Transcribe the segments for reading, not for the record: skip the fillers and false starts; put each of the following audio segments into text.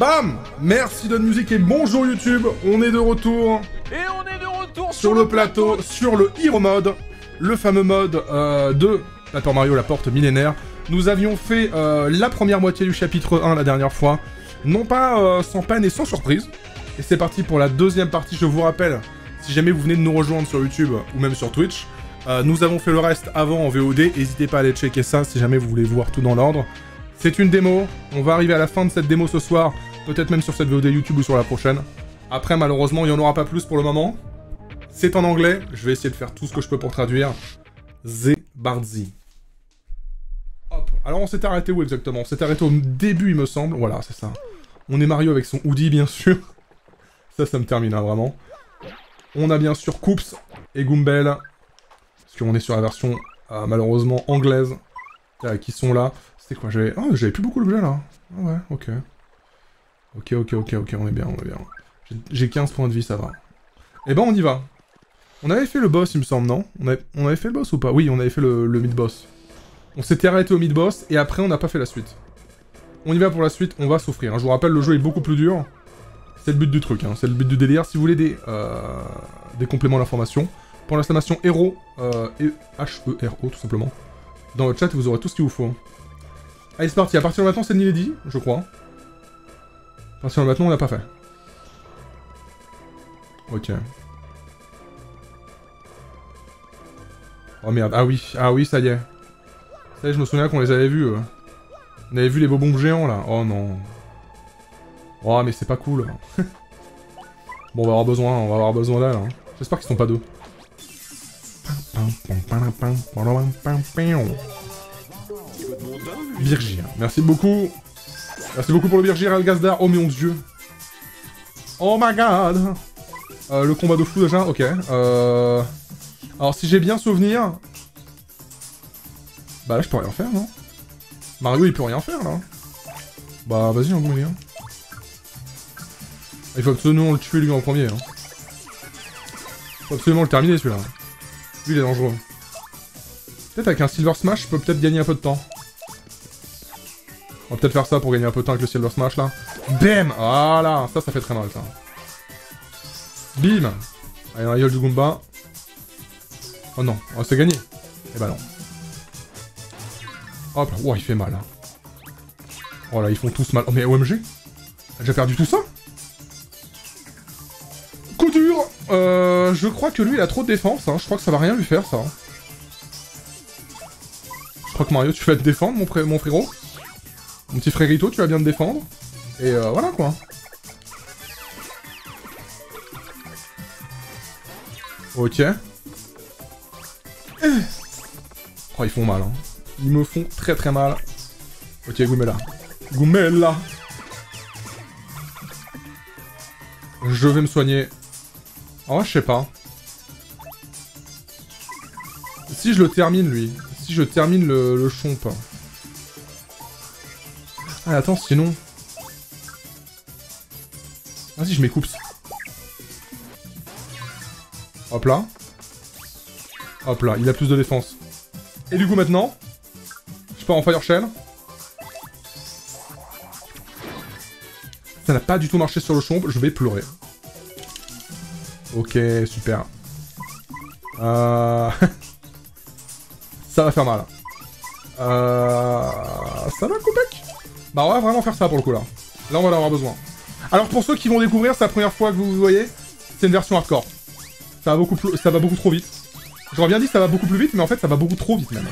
Bam! Merci de la musique et bonjour YouTube, on est de retour. Et on est de retour sur le plateau, sur le Hero Mode, le fameux mode de Paper Mario, la porte millénaire. Nous avions fait la première moitié du chapitre 1 la dernière fois, non pas sans peine et sans surprise. Et c'est parti pour la deuxième partie, je vous rappelle, si jamais vous venez de nous rejoindre sur YouTube ou même sur Twitch, nous avons fait le reste avant en VOD, n'hésitez pas à aller checker ça si jamais vous voulez voir tout dans l'ordre. C'est une démo, on va arriver à la fin de cette démo ce soir, peut-être même sur cette VOD YouTube ou sur la prochaine. Après malheureusement il n'y en aura pas plus pour le moment. C'est en anglais, je vais essayer de faire tout ce que je peux pour traduire. Zebarzi. Hop, alors on s'est arrêté où exactement? On s'est arrêté au début il me semble, voilà c'est ça. On est Mario avec son hoodie bien sûr. Ça me termine hein, vraiment. On a bien sûr Koops et Goombel, parce qu'on est sur la version malheureusement anglaise, qui sont là. C'était quoi? J'avais... Oh, j'avais plus beaucoup l'objet là. Oh, ouais, ok. Ok, on est bien, on est bien. J'ai 15 points de vie, ça va. Eh ben on y va. On avait fait le boss il me semble, non? On avait fait le boss ou pas? Oui, on avait fait le mid-boss. On s'était arrêté au mid-boss et après on n'a pas fait la suite. On y va pour la suite, on va souffrir. Je vous rappelle, le jeu est beaucoup plus dur. C'est le but du truc, hein. C'est le but du DDR. Si vous voulez des compléments d'information, pour l'installation Hero, H-E-R-O tout simplement, dans le chat, vous aurez tout ce qu'il vous faut. Allez, c'est parti. À partir de maintenant, c'est Niledi, je crois. À partir de maintenant, on l'a pas fait. Ok. Oh merde, ah oui, ça y est. Ça y est, je me souviens qu'on les avait vus. On avait vu les bombes géants là. Oh non. Oh mais c'est pas cool. Bon on va avoir besoin d'elle. Hein. J'espère qu'ils sont pas deux. Birgir, merci beaucoup. Merci beaucoup pour le Birgir Algazdar, oh mon dieu. Oh my god. Le combat de fou déjà, ok. Alors si j'ai bien souvenir... Bah là je peux rien faire non? Mario il peut rien faire là. Bah vas-y on va. Il faut absolument le tuer lui en premier. Hein. Faut absolument le terminer celui-là. Lui il est dangereux. Peut-être avec un Silver Smash je peux peut-être gagner un peu de temps. On va peut-être faire ça pour gagner un peu de temps avec le Silver Smash là. Bam! Voilà! Ça fait très mal ça. Bim! Allez dans la gueule du Goomba. Oh non, on va se gagner. Eh bah non. Hop, ouah il fait mal. Oh là ils font tous mal. Oh mais OMG! J'ai perdu tout ça? Coup dur. Je crois que lui il a trop de défense, hein. Je crois que ça va rien lui faire ça. Je crois que Mario tu vas te défendre mon frérot. Mon petit frérito, tu vas bien te défendre. Et voilà quoi. Ok. Oh ils font mal hein. Ils me font très très mal. Ok Goumela. Goumela. Je vais me soigner. Oh, je sais pas. Si je le termine, lui. Si je termine le chomp. Ah, attends, sinon... Vas-y, je m'écoupe. Hop là. Hop là, il a plus de défense. Et du coup, maintenant... Je pars en Fire Shell. Ça n'a pas du tout marché sur le chomp, je vais pleurer. Ok, super. Ça va faire mal. Ça va, Koopek? Bah, on va vraiment faire ça pour le coup, là. Là, on va en avoir besoin. Alors, pour ceux qui vont découvrir, c'est la première fois que vous voyez, c'est une version hardcore. Ça va beaucoup trop vite. J'aurais bien dit ça va beaucoup plus vite, mais en fait, ça va beaucoup trop vite, même.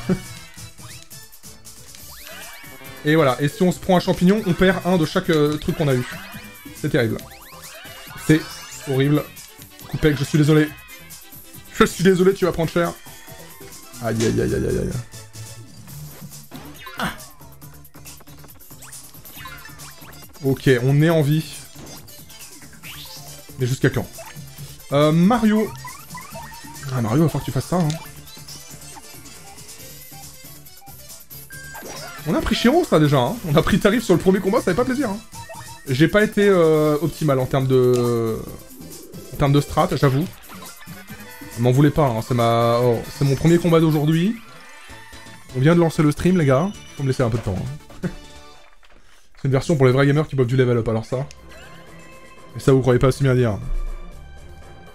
Et voilà. Et si on se prend un champignon, on perd un de chaque truc qu'on a eu. C'est terrible. C'est horrible. Koopek, je suis désolé. Je suis désolé, tu vas prendre cher. Aïe, aïe, aïe, aïe, aïe, aïe. Ah. Ok, on est en vie. Mais jusqu'à quand? Mario. Ah, Mario, va falloir que tu fasses ça, hein. On a pris Chiro, ça, déjà, hein. On a pris tarif sur le premier combat, ça fait pas plaisir, hein. J'ai pas été optimal en termes de... En termes de strat, j'avoue. M'en voulez pas, hein. C'est mon premier combat d'aujourd'hui. On vient de lancer le stream, les gars. Faut me laisser un peu de temps. Hein. C'est une version pour les vrais gamers qui boivent du level up, alors ça. Et ça, vous croyez pas aussi bien dire.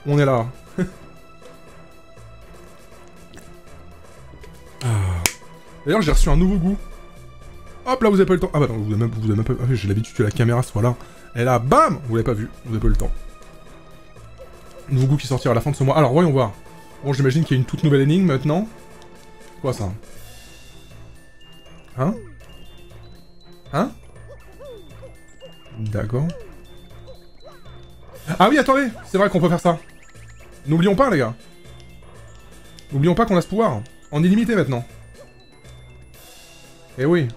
On est là. D'ailleurs, j'ai reçu un nouveau goût. Hop là, vous avez pas eu le temps. Ah bah non, vous avez même pas... J'ai l'habitude que la caméra soit là. Et là, bam, vous l'avez pas vu. Vous avez pas eu le temps. Nouveau goût qui sortira à la fin de ce mois. Alors, voyons voir. Bon, j'imagine qu'il y a une toute nouvelle énigme maintenant. Quoi ça? Hein? Hein? D'accord. Ah oui, attendez! C'est vrai qu'on peut faire ça. N'oublions pas, les gars. N'oublions pas qu'on a ce pouvoir. En illimité maintenant. Eh oui.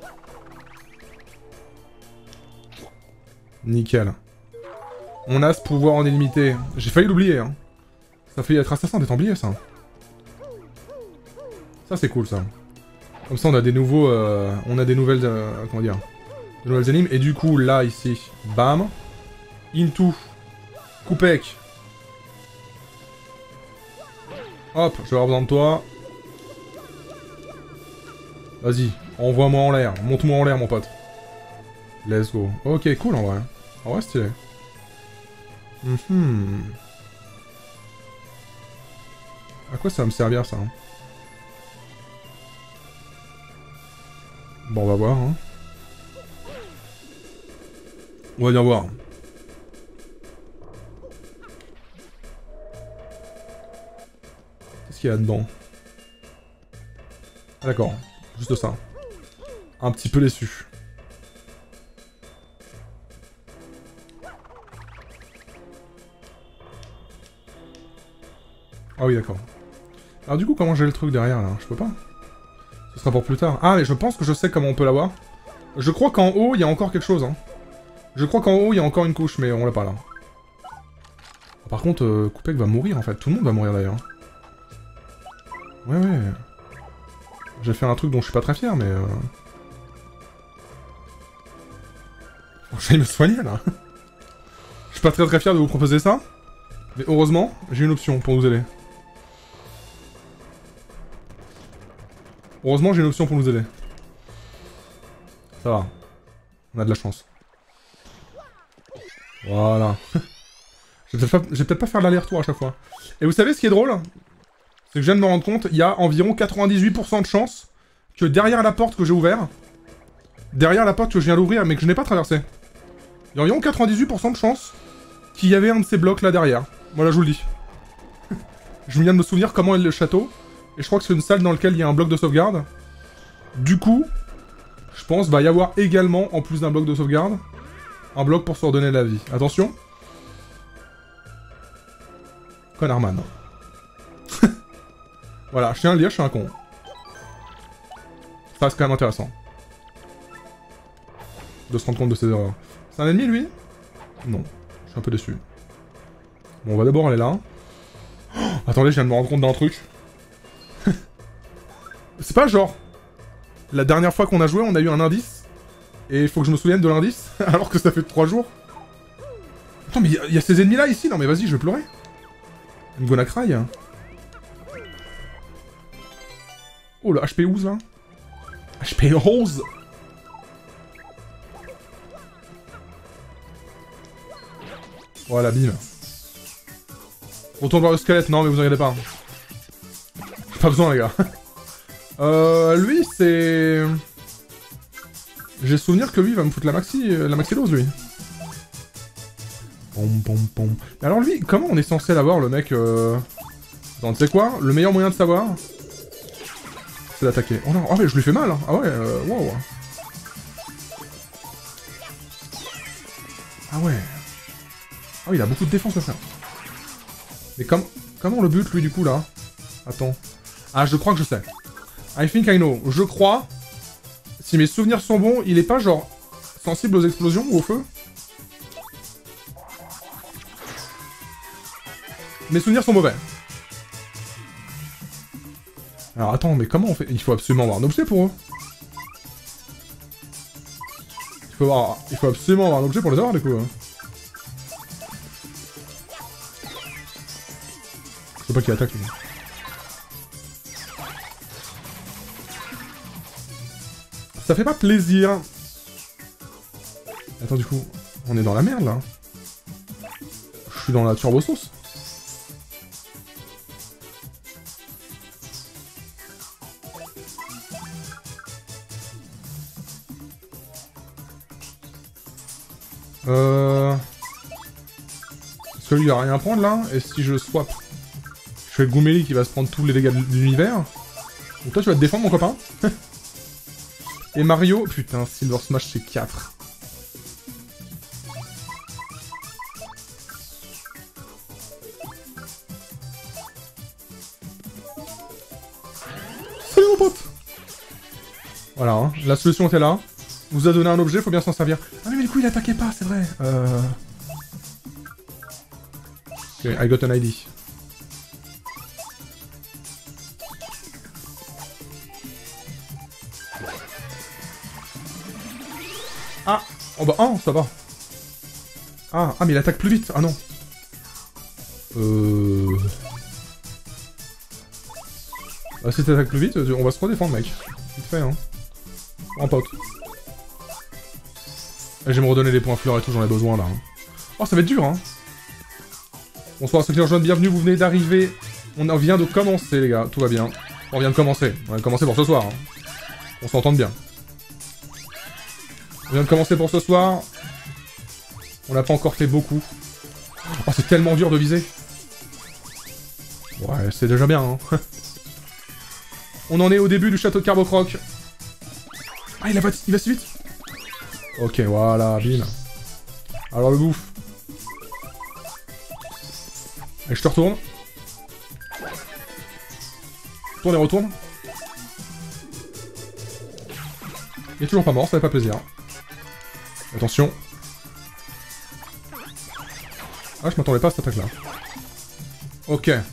Nickel. On a ce pouvoir en illimité. J'ai failli l'oublier, hein. Ça fait être assassin d'être oublié, ça. Ça, c'est cool, ça. Comme ça, on a des nouveaux... on a des nouvelles... comment dire? De nouvelles énigmes. Et du coup, là, ici, bam. Into. Koopek. Hop, je vais avoir besoin de toi. Vas-y, envoie-moi en l'air. Monte-moi en l'air, mon pote. Let's go. Ok, cool, en vrai. En vrai, stylé. À quoi ça va me servir, ça? Bon, on va voir, hein. On va bien voir. Qu'est-ce qu'il y a dedans? Ah, d'accord. Juste ça. Un petit peu déçu. Ah oui, d'accord. Alors du coup, comment j'ai le truc derrière, là? Je peux pas. Ce sera pour plus tard. Ah, mais je pense que je sais comment on peut l'avoir. Je crois qu'en haut, il y a encore quelque chose, hein. Je crois qu'en haut, il y a encore une couche, mais on l'a pas, là. Par contre, Koopek va mourir, en fait. Tout le monde va mourir, d'ailleurs. Ouais, ouais. J'ai fait un truc dont je suis pas très fier, mais... Faut que j'aille me soigner, là. Je suis pas très très fier de vous proposer ça. Mais heureusement, j'ai une option pour nous aider. Heureusement, j'ai une option pour nous aider. Ça va. On a de la chance. Voilà. Je vais peut-être pas faire l'aller-retour à chaque fois. Et vous savez ce qui est drôle? C'est que je viens de me rendre compte, il y a environ 98% de chance que derrière la porte que j'ai ouverte, derrière la porte que je viens d'ouvrir mais que je n'ai pas traversée, il y a environ 98% de chance qu'il y avait un de ces blocs là derrière. Voilà, je vous le dis. Je viens de me souvenir comment est le château. Et je crois que c'est une salle dans laquelle il y a un bloc de sauvegarde. Du coup, je pense qu'il va y avoir également, en plus d'un bloc de sauvegarde, un bloc pour se redonner la vie. Attention. Connardman. Voilà, je tiens à le dire, je suis un con. Ça, c'est quand même intéressant. De se rendre compte de ses erreurs. C'est un ennemi, lui? Non, je suis un peu déçu. Bon, on va d'abord aller là. Oh, attendez, je viens de me rendre compte d'un truc. C'est pas genre... La dernière fois qu'on a joué, on a eu un indice. Et il faut que je me souvienne de l'indice, alors que ça fait 3 jours. Attends, mais il y a ces ennemis-là, ici? Non, mais vas-y, je vais pleurer. I'm gonna cry. Oh, le HP 11, là. HP 11. Voilà, bim. Retourne voir le squelette, non mais vous inquiétez pas. Pas besoin les gars. Lui c'est... J'ai souvenir que lui il va me foutre la maxi dose lui. Pom pom pom. Alors lui, comment on est censé l'avoir le mec Attends, tu sais quoi? Le meilleur moyen de savoir, c'est d'attaquer. Oh non, oh mais je lui fais mal hein. Ah ouais, wow. Ah ouais. Ah oui, il a beaucoup de défense là ça. Mais comment on le bute, lui, du coup, là? Attends. Ah, je crois que je sais. I think I know. Je crois... Si mes souvenirs sont bons, il est pas, genre, sensible aux explosions ou au feu? Mes souvenirs sont mauvais. Alors, attends, mais comment on fait? Il faut absolument avoir un objet pour eux. Il faut absolument avoir un objet pour les avoir, du coup. Je veux pas qu'il attaque lui. Ça fait pas plaisir. Attends, du coup, on est dans la merde, là. Je suis dans la turbo sauce. Parce que lui, il a rien à prendre, là. Et si je swap, je fais Goomélie qui va se prendre tous les dégâts de l'univers. Donc toi, tu vas te défendre, mon copain. Et Mario... Putain, Silver Smash, c'est 4. Salut, mon pote. Voilà, hein. La solution était là. On vous a donné un objet, faut bien s'en servir. Ah mais du coup, il attaquait pas, c'est vrai. Ok, I got an ID. Ah, oh bah, oh, ça va. Ah, ah, mais il attaque plus vite, ah non. Bah, si t'attaques plus vite, on va se redéfendre, mec. Vite fait, hein. En pote. Et je vais me redonner les points fleurs et tout, j'en ai besoin, là. Oh, ça va être dur, hein. Bonsoir, ceux qui nous rejoignent, bienvenue, vous venez d'arriver. On vient de commencer, les gars, tout va bien. On vient de commencer, on va commencer pour ce soir. Hein. On s'entend bien. On vient de commencer pour ce soir. On n'a pas encore fait beaucoup. Oh, c'est tellement dur de viser. Ouais, c'est déjà bien, hein. On en est au début du château de Carbocroc. Ah, il va si vite. Ok, voilà, bim. Alors le bouffe. Et je te retourne. Tourne et retourne. Il est toujours pas mort, ça fait pas plaisir. Attention. Ah, je m'attendais pas à cette attaque-là. Ok. Ça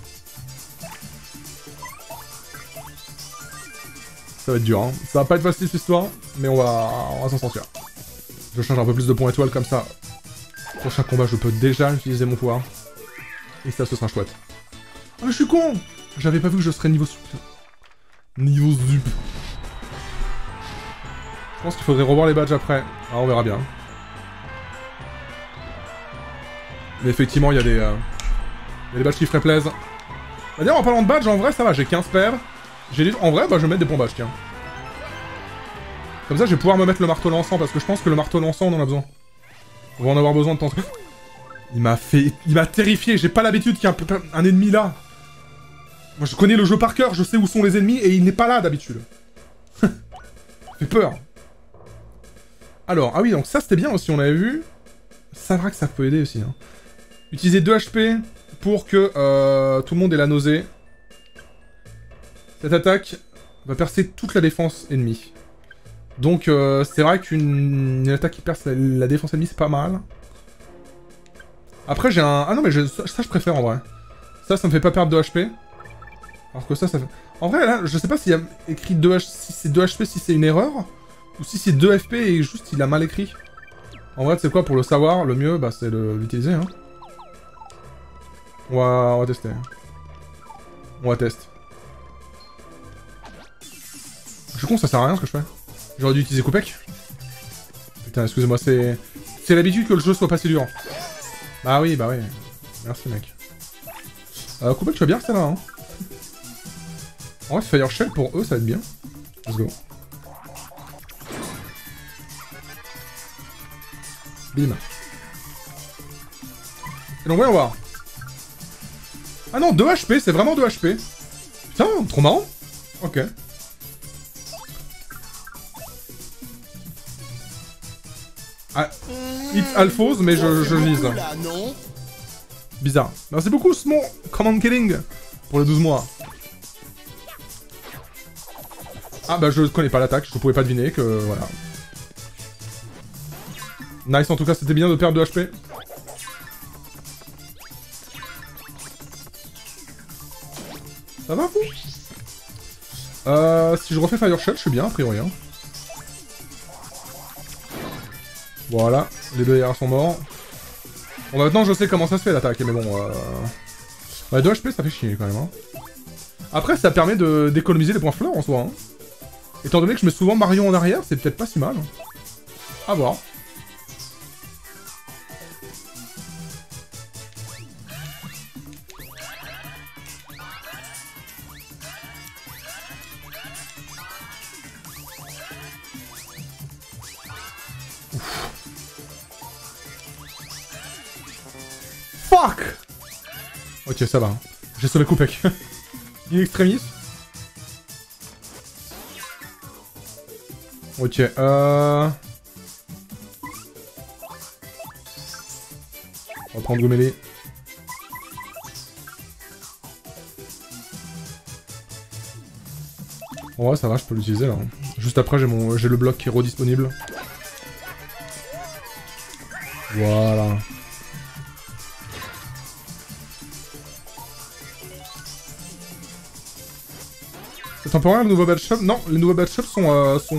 va être dur, hein. Ça va pas être facile cette histoire, mais on va s'en sortir. Je change un peu plus de points étoiles comme ça. Prochain combat, je peux déjà utiliser mon pouvoir. Et ça, ce sera chouette. Ah, mais je suis con! J'avais pas vu que je serais niveau sup. Niveau sup. Je pense qu'il faudrait revoir les badges après. Ah, on verra bien. Mais effectivement, il y a des... il y a des badges qui feraient plaisir. Bah, d'ailleurs, en parlant de badges, en vrai, ça va, j'ai 15 paires. En vrai, bah, je vais mettre des bons badges, tiens. Comme ça, je vais pouvoir me mettre le marteau lançant, parce que je pense que le marteau lançant, on en a besoin. On va en avoir besoin de temps. Il m'a fait... Il m'a terrifié, j'ai pas l'habitude qu'il y ait un ennemi là. Moi, je connais le jeu par cœur, je sais où sont les ennemis, et il n'est pas là, d'habitude. Ça fait peur. Alors, ah oui, donc ça, c'était bien aussi, on avait vu. Ça va que ça peut aider aussi, hein. Utiliser 2 HP pour que tout le monde ait la nausée. Cette attaque va percer toute la défense ennemie. Donc c'est vrai qu'une attaque qui perce la défense ennemie, c'est pas mal. Après j'ai un... Ah non mais ça je préfère en vrai. Ça me fait pas perdre 2 HP. Alors que ça fait... En vrai là, je sais pas s'il y a écrit 2 HP, si c'est 2 HP, si c'est une erreur. Ou si c'est 2 FP et juste il a mal écrit. En vrai c'est quoi pour le savoir, le mieux bah c'est de l'utiliser. Hein. On va tester. On va tester. Je suis con, ça sert à rien ce que je fais. J'aurais dû utiliser Koopek. Putain, excusez-moi, c'est l'habitude que le jeu soit pas si dur. Bah oui. Merci, mec. Koopek, tu vas bien, celle-là, hein. En vrai, Fire Shell, pour eux, ça va être bien. Let's go. Bim. Et donc, voyons voir. Ah non, 2 HP, c'est vraiment 2 HP. Putain, trop marrant. Ok. Ah, it's Alphose, mais je lise. Bizarre. Merci beaucoup, Smon Command Killing, pour les 12 mois. Ah bah, je connais pas l'attaque, je pouvais pas deviner que... Voilà. Nice, en tout cas, c'était bien de perdre 2 HP. Ça va, fou? Si je refais Fire Shot, je suis bien, a priori, hein. Voilà, les deux DDR sont morts. Bon, maintenant, je sais comment ça se fait, l'attaque, mais bon... Bah, 2 HP, ça fait chier, quand même, hein. Après, ça permet d'économiser les points fleurs, en soi, hein. Étant donné que je mets souvent Marion en arrière, c'est peut-être pas si mal. À voir. Arc. Ok, ça va. Hein. J'ai sauvé Koopek. In extremis. Ok, on va prendre Goomélie. Ouais, ça va, je peux l'utiliser là. Juste après, j'ai le bloc Hero disponible. Voilà. C'est temporaire le nouveau batch-up? Non, les nouveaux batch-ups sont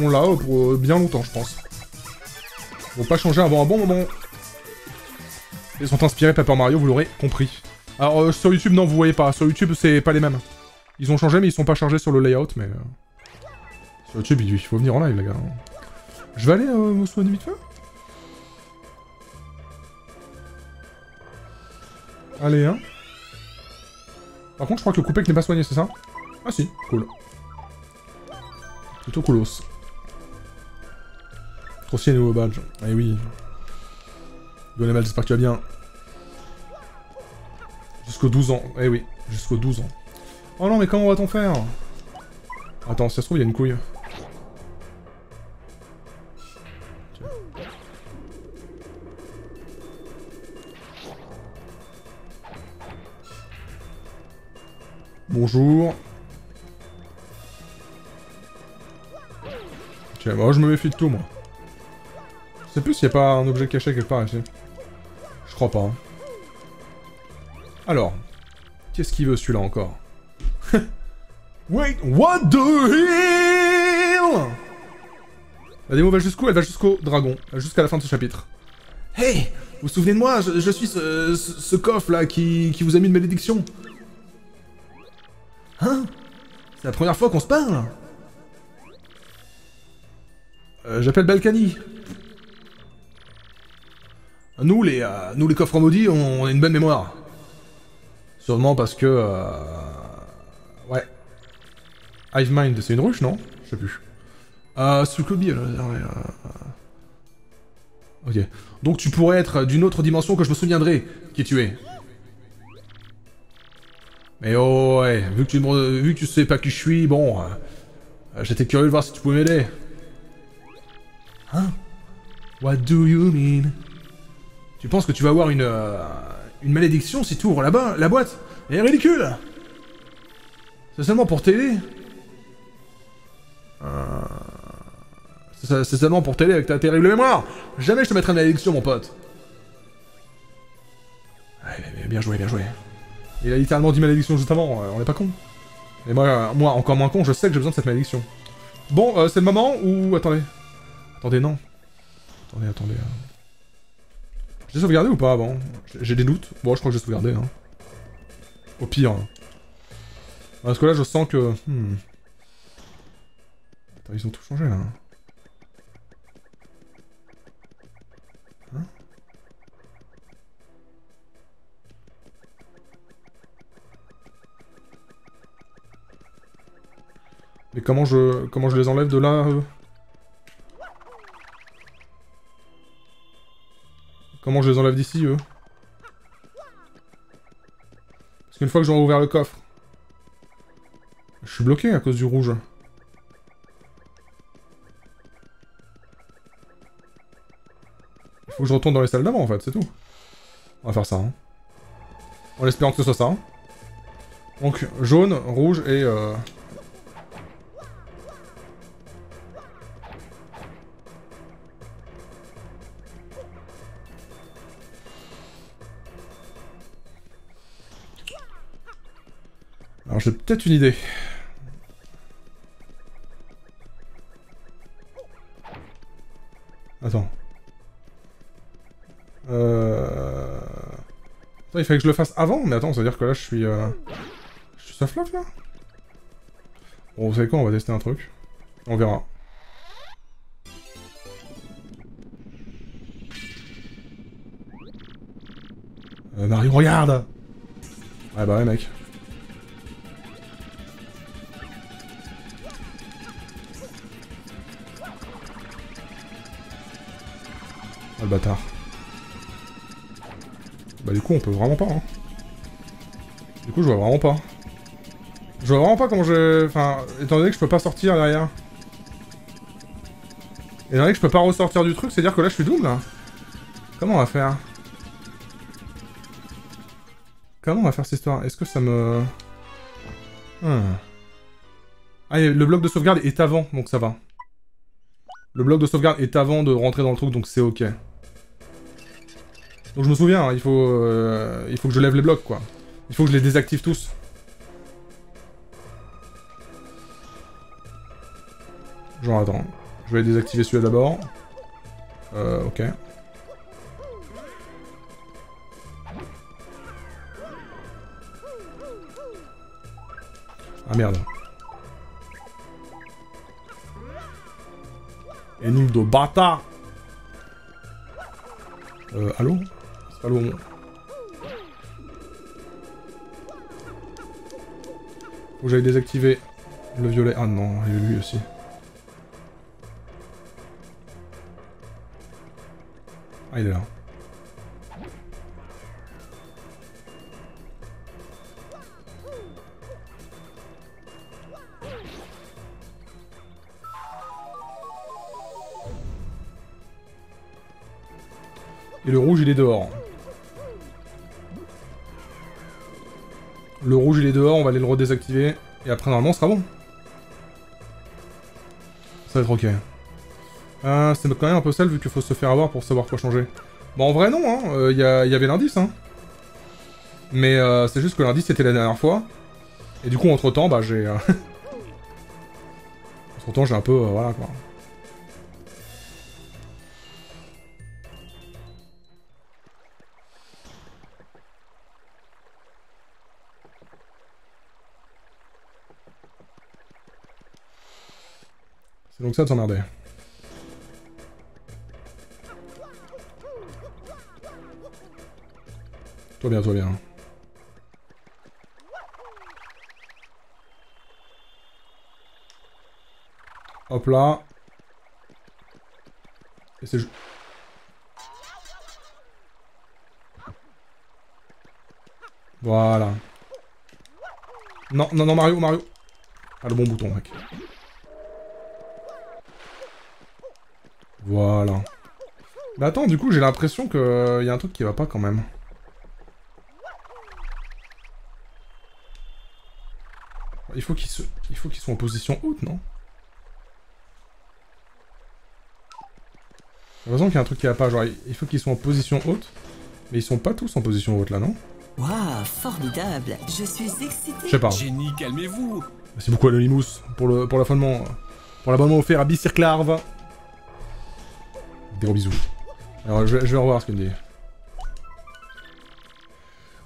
là pour bien longtemps, je pense. Ils vont pas changer avant un bon moment. Ils sont inspirés Paper Mario, vous l'aurez compris. Alors, sur YouTube, non, vous voyez pas. Sur YouTube, c'est pas les mêmes. Ils ont changé, mais ils sont pas chargés sur le layout, mais... Sur YouTube, il faut venir en live, les gars. Je vais aller me soigner vite fait. Allez, hein. Par contre, je crois que le Koopek n'est pas soigné, c'est ça? Ah si, cool. Plutôt coolos. Trop si, les nouveaux badges. Eh oui. Donne-moi, j'espère que tu vas bien. Jusqu'aux 12 ans. Eh oui, jusqu'aux 12 ans. Oh non, mais comment va-t-on faire? Attends, si ça se trouve, il y a une couille. Okay. Bonjour. Ok, moi, je me méfie de tout, moi. Je sais plus s'il n'y a pas un objet caché quelque part ici. Je crois pas. Hein. Alors, qu'est-ce qu'il veut celui-là encore? Wait, what the hell? La démo va jusqu'où? Elle va jusqu'au dragon, jusqu'à la fin de ce chapitre. Hey, vous vous souvenez de moi? Je suis ce coffre là qui vous a mis une malédiction. Hein? C'est la première fois qu'on se parle. J'appelle Balkany. Nous les coffres maudits, on a une bonne mémoire. Sûrement parce que... Ouais. Hive Mind, c'est une ruche, non? Je sais plus. Suclobi, ok. Donc tu pourrais être d'une autre dimension que je me souviendrai qui tu es. Mais oh ouais, vu que tu sais pas qui je suis, bon... j'étais curieux de voir si tu pouvais m'aider. Hein? What do you mean? Tu penses que tu vas avoir une malédiction si tu ouvres là-bas, la boîte? Elle est ridicule! C'est seulement pour t'aider. C'est seulement pour t'aider avec ta terrible mémoire. Jamais je te mettrai une malédiction, mon pote. Ouais, bien joué, bien joué. Il a littéralement dit malédiction juste avant, on n'est pas con. Et moi, encore moins con, je sais que j'ai besoin de cette malédiction. Bon, c'est le moment où... Attendez. Attendez, non. Attendez, attendez. J'ai sauvegardé ou pas avant? J'ai des doutes. Bon, je crois que j'ai sauvegardé. Hein. Au pire. Hein. Parce que là, je sens que... Attends, ils ont tout changé, là. Hein? Mais comment je les enlève de là Comment je les enlève d'ici, eux? Parce qu'une fois que j'aurai ouvert le coffre... Je suis bloqué à cause du rouge. Il faut que je retourne dans les salles d'avant en fait, c'est tout. On va faire ça. Hein. En espérant que ce soit ça. Hein. Donc jaune, rouge et... Alors j'ai peut-être une idée. Attends. Attends, il fallait que je le fasse avant, mais attends, ça veut dire que là je suis soft-lock là. Bon, vous savez quoi, on va tester un truc. On verra. Mario, regarde! Ouais, bah ouais, mec. Ah, le bâtard. Bah du coup on peut vraiment pas hein. Du coup je vois vraiment pas. Je vois vraiment pas comment je... Enfin, étant donné que je peux pas sortir derrière. Étant donné que je peux pas ressortir du truc, c'est-à-dire que là je suis double. Comment on va faire? Comment on va faire cette histoire? Est-ce que ça me... Ah, le bloc de sauvegarde est avant, donc ça va. Le bloc de sauvegarde est avant de rentrer dans le truc, donc c'est ok. Donc je me souviens, hein, il faut que je lève les blocs, quoi. Il faut que je les désactive tous. Genre, attends. Je vais désactiver celui-là d'abord. Ok. Ah merde. Énigme de bâtard. Allô? C'est allô. Où j'avais désactivé le violet. Ah non, il y a lui aussi. Ah, il est là. Et le rouge, il est dehors. Le rouge, il est dehors, on va aller le redésactiver. Et après, normalement, ce sera bon. Ça va être ok. C'est quand même un peu sale, vu qu'il faut se faire avoir pour savoir quoi changer. Bah, en vrai, non, hein. Y avait l'indice, hein. Mais c'est juste que l'indice, c'était la dernière fois. Et du coup, entre-temps, bah, j'ai... entre-temps, j'ai un peu... voilà, quoi. C'est donc ça de s'emmerder. Toi bien, toi bien. Hop là. Et c'est... Voilà. Non, non, non, Mario, Mario. Ah, le bon bouton, mec. Voilà. Mais attends, du coup, j'ai l'impression que y a un truc qui va pas quand même. Il faut qu'ils soient en position haute, non? J'ai l'impression qu'il y a un truc qui va pas. Genre, il faut qu'ils soient en position haute, mais ils sont pas tous en position haute là, non? Waouh, formidable! Je suis excité. Je sais pas. Génie, calmez-vous. Merci beaucoup Anonymous pour le pour l'abonnement offert à Bicirclarve. Des gros bisous. Alors je vais revoir ce qu'il me dit.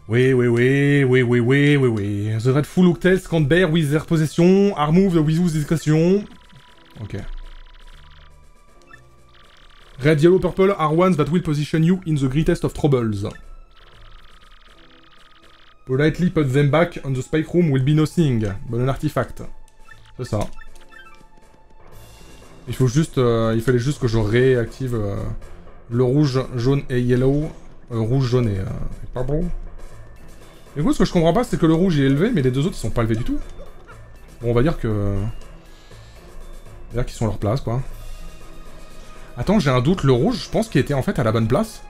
Oui, oui, oui, oui, oui, oui, oui, oui. The Dreadful Looktail can't bear with their possession. Are moved with whose discretion. Ok. Red, yellow, purple are ones that will position you in the greatest of troubles. Politely put them back on the spike room will be nothing, but an artifact. C'est ça. Il faut juste, il fallait juste que je réactive le rouge, jaune et yellow. Rouge, jaune et... pas bon. Et vous, ce que je comprends pas, c'est que le rouge il est élevé, mais les deux autres ils sont pas élevés du tout. Bon, on va dire que... On va dire qu'ils sont à leur place, quoi. Attends, j'ai un doute. Le rouge, je pense qu'il était en fait à la bonne place.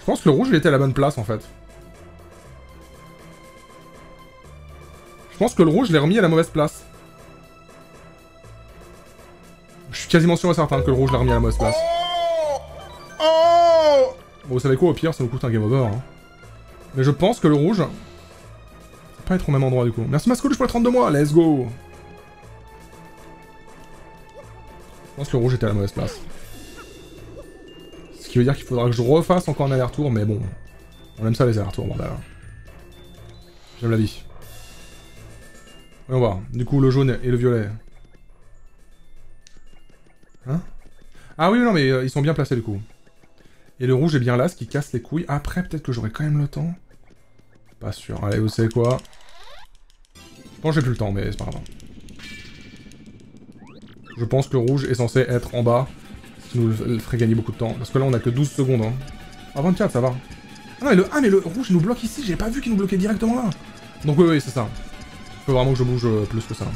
Je pense que le rouge, il était à la bonne place, en fait. Je pense que le rouge, je l'ai remis à la mauvaise place. Je suis quasiment sûr et certain que le rouge l'a remis à la mauvaise place. Bon, vous savez quoi, au pire, ça nous coûte un game over. Hein. Mais je pense que le rouge... Ça va pas être au même endroit, du coup. Merci Mascouche pour les 32 mois, let's go. Je pense que le rouge était à la mauvaise place. Ce qui veut dire qu'il faudra que je refasse encore un aller-retour, mais bon. On aime ça, les allers-retours, bordel. J'aime la vie. Voyons voir. Du coup, le jaune et le violet... Hein? Ah oui, non, mais ils sont bien placés, du coup. Et le rouge est bien là, ce qui casse les couilles. Après, peut-être que j'aurai quand même le temps. Pas sûr. Allez, vous savez quoi? Je pense que j'ai plus le temps, mais c'est pas grave. Je pense que le rouge est censé être en bas. Ce qui nous ferait gagner beaucoup de temps. Parce que là, on a que 12 secondes. Hein. Ah, 24, ça va. Ah non, mais le... ah, mais le rouge il nous bloque ici, j'ai pas vu qu'il nous bloquait directement là. Donc oui, oui, c'est ça. Faut vraiment que je bouge plus que ça.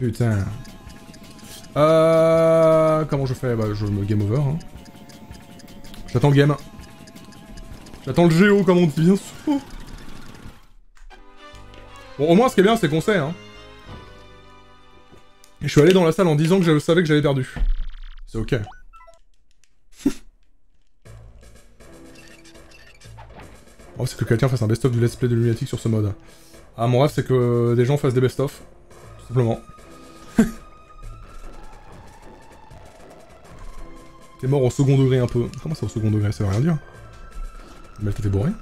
Putain. Comment je fais? Bah, je me game over. Hein. J'attends le game. J'attends le géo, comme on dit, bien sûr. Bon, au moins, ce qui est bien, c'est qu'on sait. Hein. Et je suis allé dans la salle en disant que je savais que j'avais perdu. C'est ok. Oh, c'est que quelqu'un fasse un best-of du let's play de Lunatic sur ce mode. Ah, mon rêve, c'est que des gens fassent des best-of. Tout simplement. T'es mort au second degré un peu. Comment ça au second degré? Ça veut rien dire. Mais t'étais bourré.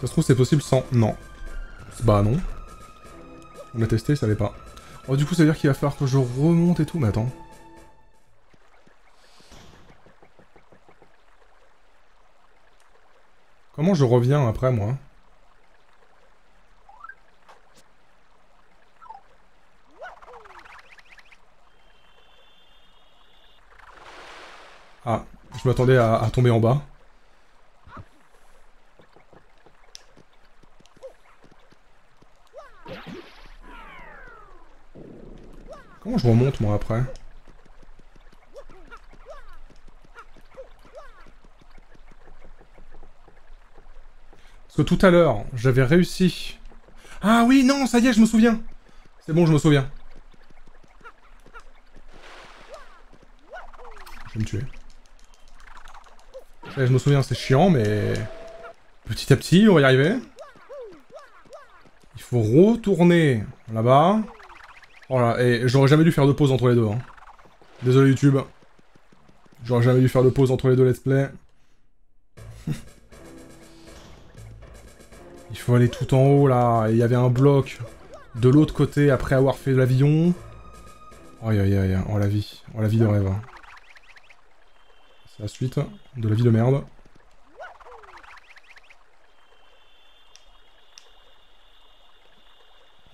Ça se trouve, c'est possible sans... Non. Bah non. On a testé, ça allait pas. Oh, du coup, ça veut dire qu'il va falloir que je remonte et tout. Mais attends. Comment je reviens après, moi? Ah, je m'attendais à tomber en bas. Comment je remonte, moi, après? Parce que tout à l'heure, j'avais réussi... Ah oui, non, ça y est, je me souviens. C'est bon, je me souviens. Je vais me tuer. Je me souviens, c'est chiant, mais... Petit à petit, on va y arriver. Il faut retourner là-bas. Voilà, et j'aurais jamais dû faire de pause entre les deux. Hein. Désolé YouTube. J'aurais jamais dû faire de pause entre les deux let's play. Il faut aller tout en haut, là. Il y avait un bloc de l'autre côté après avoir fait l'avion. Aïe, aïe, aïe. Oh, la vie. Oh, la vie de rêve. C'est la suite de la vie de merde.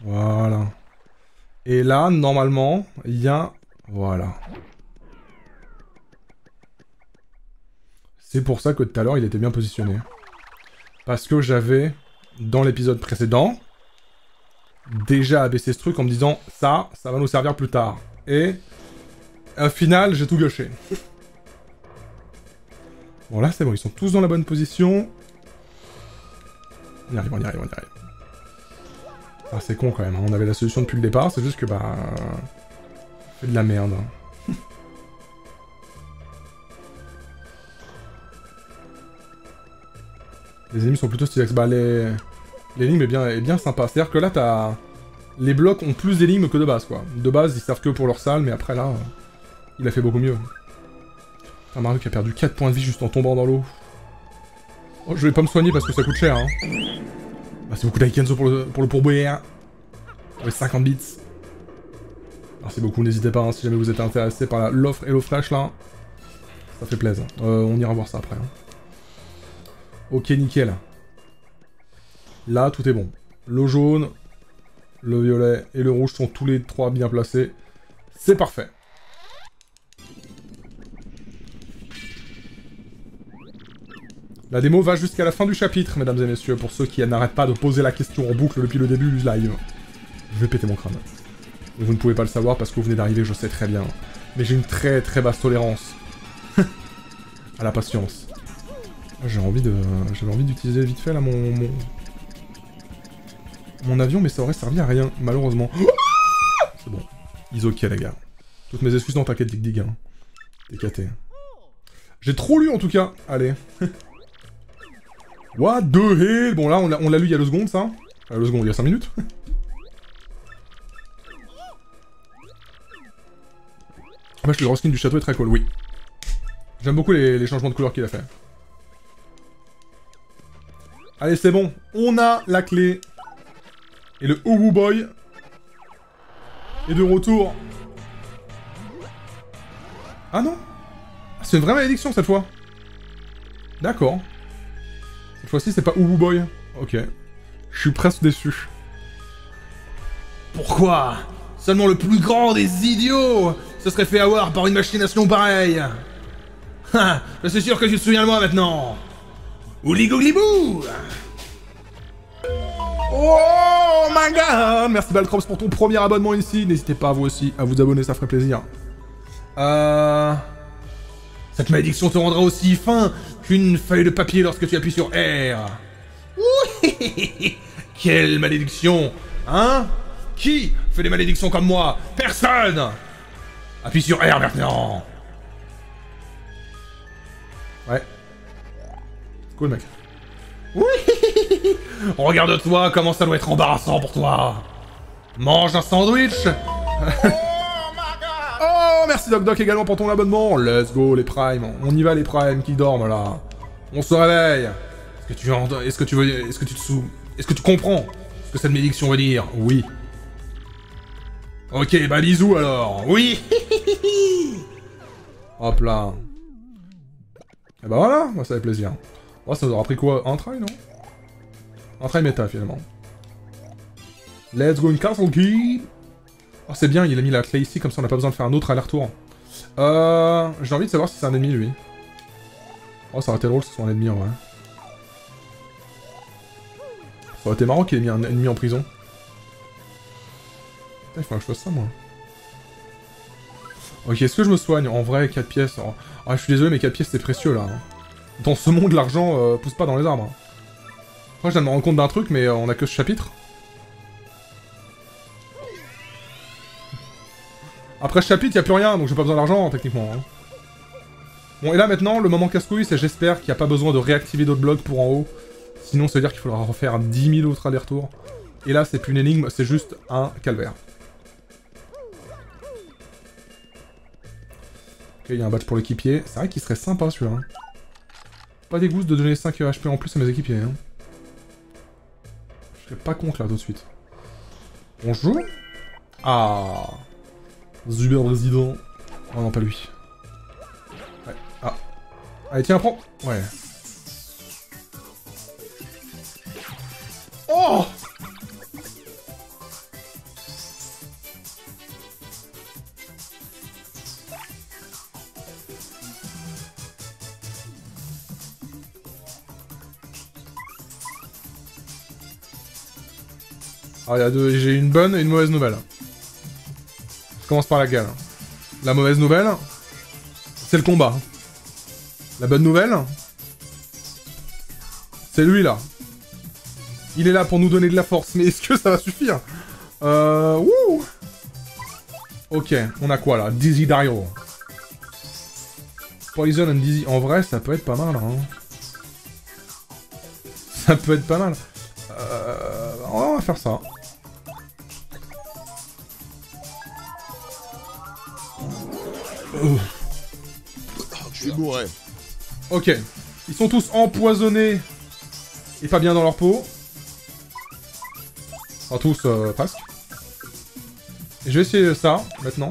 Voilà. Et là, normalement, il y a... Voilà. C'est pour ça que tout à l'heure, il était bien positionné. Parce que j'avais... dans l'épisode précédent, déjà abaissé ce truc en me disant « ça, ça va nous servir plus tard ». Et, au final, j'ai tout gâché. Bon, là, c'est bon, ils sont tous dans la bonne position. On y arrive, on y arrive, on y arrive. Ah, c'est con, quand même, hein. On avait la solution depuis le départ, c'est juste que, bah... c'est de la merde. Les ennemis sont plutôt stylax. Bah, l'énigme est bien sympa. C'est-à-dire que là, t'as... Les blocs ont plus d'énigmes que de base, quoi. De base, ils servent que pour leur salle, mais après, là... Il a fait beaucoup mieux. Ah, Mario qui a perdu 4 points de vie juste en tombant dans l'eau. Oh, je vais pas me soigner parce que ça coûte cher, hein. Bah, c'est beaucoup d'Aikenzo pour le pourboire. Avec 50 bits. Merci beaucoup, n'hésitez pas, hein, si jamais vous êtes intéressé par l'offre et l'offrage, là. Ça fait plaisir. On ira voir ça après, hein. Ok, nickel. Là, tout est bon. Le jaune, le violet et le rouge sont tous les trois bien placés. C'est parfait. La démo va jusqu'à la fin du chapitre, mesdames et messieurs, pour ceux qui n'arrêtent pas de poser la question en boucle depuis le début du live. Je vais péter mon crâne. Et vous ne pouvez pas le savoir parce que vous venez d'arriver, je sais très bien. Mais j'ai une très très basse tolérance. À la patience. J'avais envie d'utiliser vite fait là mon avion, mais ça aurait servi à rien, malheureusement. C'est bon. Ils ok les gars. Toutes mes excuses, non, t'inquiète, dig hein. T'es caté. J'ai trop lu en tout cas. Allez. What the hell? Bon là, on l'a lu il y a 2 secondes ça. Enfin, 2 secondes, il y a 5 minutes. En fait, le reskin du château est très cool, oui. J'aime beaucoup les changements de couleur qu'il a fait. Allez, c'est bon, on a la clé. Et le Owu Boy est de retour. Ah non, c'est une vraie malédiction cette fois. D'accord. Cette fois-ci, c'est pas Owu Boy. Ok. Je suis presque déçu. Pourquoi? Seulement le plus grand des idiots se serait fait avoir par une machination pareille. Je suis sûr que tu te souviens de moi maintenant. Ouligouglibou. Oh my god. Merci Balcrops pour ton premier abonnement ici. N'hésitez pas vous aussi à vous abonner, ça ferait plaisir. Cette malédiction te rendra aussi fin qu'une feuille de papier lorsque tu appuies sur R. Oui. Quelle malédiction, hein? Qui fait des malédictions comme moi? Personne. Appuie sur R maintenant. Ouais. Cool mec. Oui. Regarde-toi comment ça doit être embarrassant pour toi. Mange un sandwich. Oh, merci Doc Doc également pour ton abonnement. Let's go les primes. On y va les primes qui dorment là. On se réveille. Est-ce que tu entends? Est-ce que tu veux? Est-ce que tu te sou? Est-ce que tu comprends ce que cette malédiction veut dire? Oui. Ok, bah bisous alors. Oui. Hop là. Et bah voilà, moi ça fait plaisir. Oh, ça nous aura pris quoi? Un try, non? Un try méta, finalement. Let's go, une castle key. Oh, c'est bien, il a mis la clé ici, comme ça on n'a pas besoin de faire un autre aller-retour. J'ai envie de savoir si c'est un ennemi, lui. Oh, ça aurait été drôle si c'est un ennemi, en vrai. Ça aurait été marrant qu'il ait mis un ennemi en prison. Putain, il faudrait que je fasse ça, moi. Ok, est-ce que je me soigne? En vrai, 4 pièces... Oh. Ah, je suis désolé, mais 4 pièces, c'est précieux, là. Dans ce monde, l'argent pousse pas dans les arbres. Après, je viens de me rendre compte d'un truc, mais on a que ce chapitre. Après ce chapitre, y a plus rien, donc j'ai pas besoin d'argent, techniquement. Hein. Bon, et là, maintenant, le moment casse-couille, c'est j'espère qu'il n'y a pas besoin de réactiver d'autres blocs pour en haut. Sinon, ça veut dire qu'il faudra refaire 10 000 autres allers-retours. Et là, c'est plus une énigme, c'est juste un calvaire. Ok, il y a un badge pour l'équipier. C'est vrai qu'il serait sympa, celui-là. Hein. Pas des gousses de donner 5 HP en plus à mes équipiers. Hein. Je serais pas con là tout de suite. Bonjour. Ah. Zuber résident. Oh non, pas lui. Ouais. Ah. Allez, tiens, prends. Ouais. Oh. Ah, y a deux. J'ai une bonne et une mauvaise nouvelle. Je commence par laquelle? La mauvaise nouvelle, c'est le combat. La bonne nouvelle, c'est lui là. Il est là pour nous donner de la force, mais est-ce que ça va suffire? Wouh. Ok, on a quoi là? Dizzy Dario. Poison and Dizzy. En vrai, ça peut être pas mal. Hein. Ça peut être pas mal. On va faire ça. Je suis bourré. Ok. Ils sont tous empoisonnés et pas bien dans leur peau. Enfin tous, presque. Et je vais essayer ça, maintenant.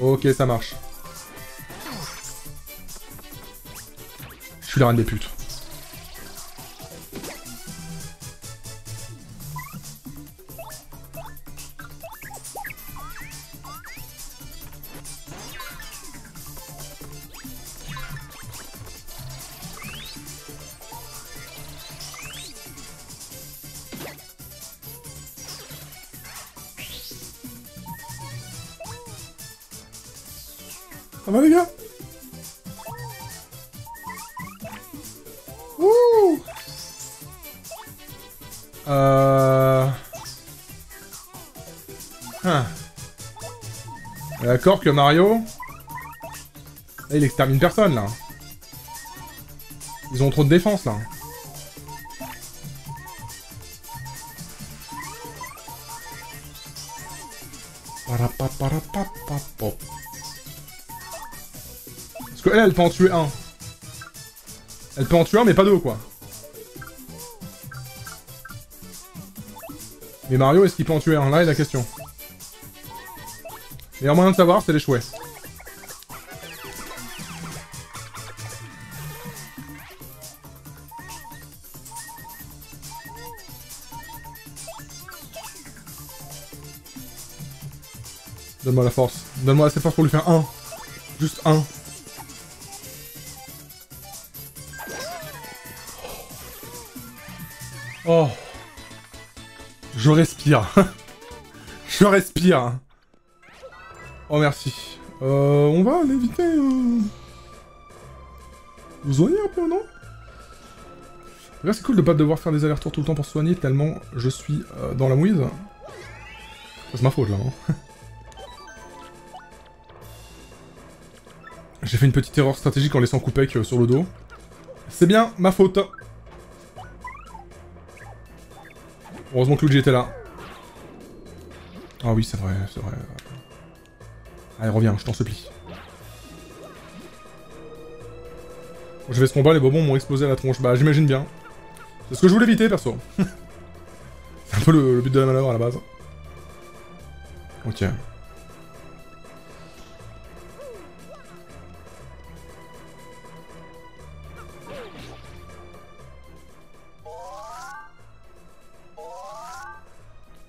Ok, ça marche. Je suis la reine des putes. Ça va les gars? D'accord que Mario... Là, il extermine personne, là. Ils ont trop de défense, là. Parce que elle, elle peut en tuer un. Elle peut en tuer un, mais pas deux, quoi. Mais Mario, est-ce qu'il peut en tuer un? Là, est la question. Le meilleur moyen de savoir, c'est les chouets. Donne-moi la force. Donne-moi assez force pour lui faire un. Juste un. Oh. Je respire. Je respire. Oh merci. On va l'éviter. Vous soignez un peu, non? Là c'est cool de pas devoir faire des allers-retours tout le temps pour soigner tellement je suis dans la mouise. C'est ma faute là. Hein. J'ai fait une petite erreur stratégique en laissant Koopek sur le dos. C'est bien ma faute. Heureusement que Luigi était là. Ah oui, c'est vrai, c'est vrai. Allez, reviens, je t'en supplie. Quand je vais ce combat, les bonbons m'ont explosé à la tronche. Bah, j'imagine bien. C'est ce que je voulais éviter, perso. C'est un peu le but de la manœuvre à la base. Ok.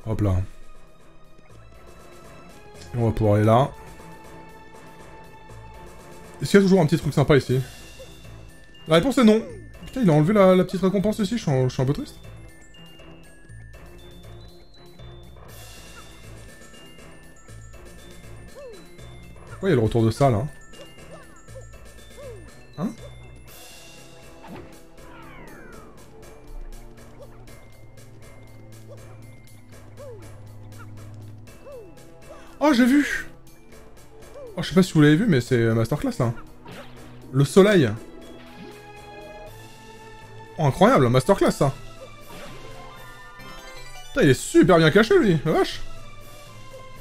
Hop là. On va pouvoir aller là. Est-ce qu'il y a toujours un petit truc sympa ici? La réponse est non. Putain, il a enlevé la petite récompense ici, je suis un peu triste. Pourquoi il y a le retour de ça, là? Hein? Oh, j'ai vu! Oh, je sais pas si vous l'avez vu, mais c'est masterclass, là. Le soleil. Oh, incroyable, masterclass, ça. Putain, il est super bien caché, lui, la vache.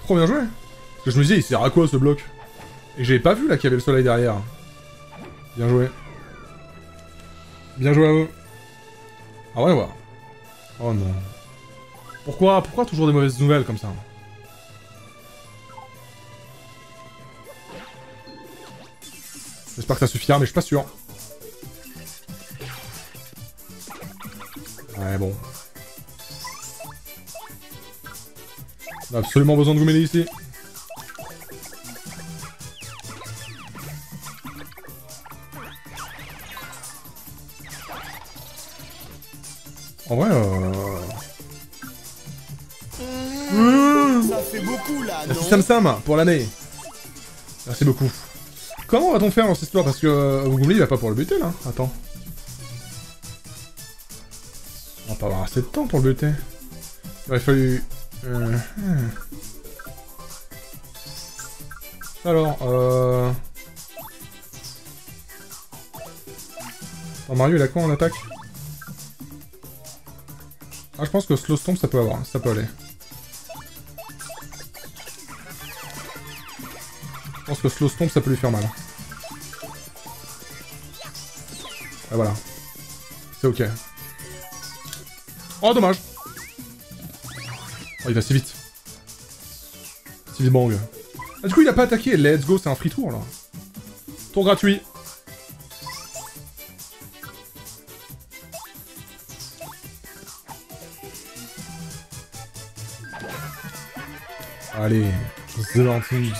Trop bien joué. Parce que je me disais, il sert à quoi, ce bloc? Et j'ai pas vu, là, qu'il y avait le soleil derrière. Bien joué. Bien joué à eux. Ah, ouais, ouais. Oh, non. Pourquoi toujours des mauvaises nouvelles, comme ça? J'espère que ça suffira, mais je suis pas sûr. Ouais, bon. On a absolument besoin de Goomélie ici. En vrai, ça fait beaucoup là, non? Merci Sam pour l'année. Merci beaucoup. Comment va-t-on faire dans cette histoire? Parce que Goomélie, il va pas pour le buter, là. Attends. On va pas avoir assez de temps pour le buter. Il aurait fallu... Alors, Attends, Mario, il a quoi en attaque? Ah, je pense que Slow Stomp, ça peut avoir. Ça peut aller. Je pense que Slow Stomp, ça peut lui faire mal. Ah voilà. C'est ok. Oh, dommage. Oh, il va si vite. Si vite bang. Ah, du coup, il a pas attaqué. Let's go, c'est un free tour, là. Tour gratuit. Allez. The Lanting.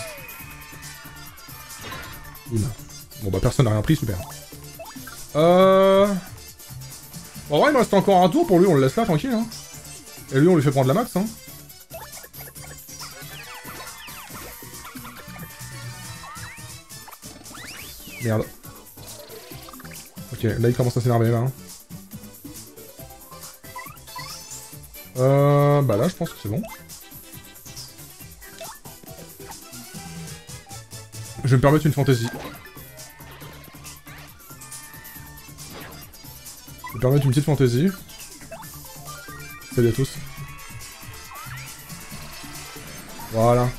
Bon bah personne n'a rien pris, super. En vrai il me reste encore un tour, pour lui on le laisse là tranquille hein. Et lui on lui fait prendre la max hein. Merde. Ok, là il commence à s'énerver là. Hein. Bah là je pense que c'est bon. Je vais me permettre une fantaisie. Je vais me permettre une petite fantaisie. Salut à tous. Voilà.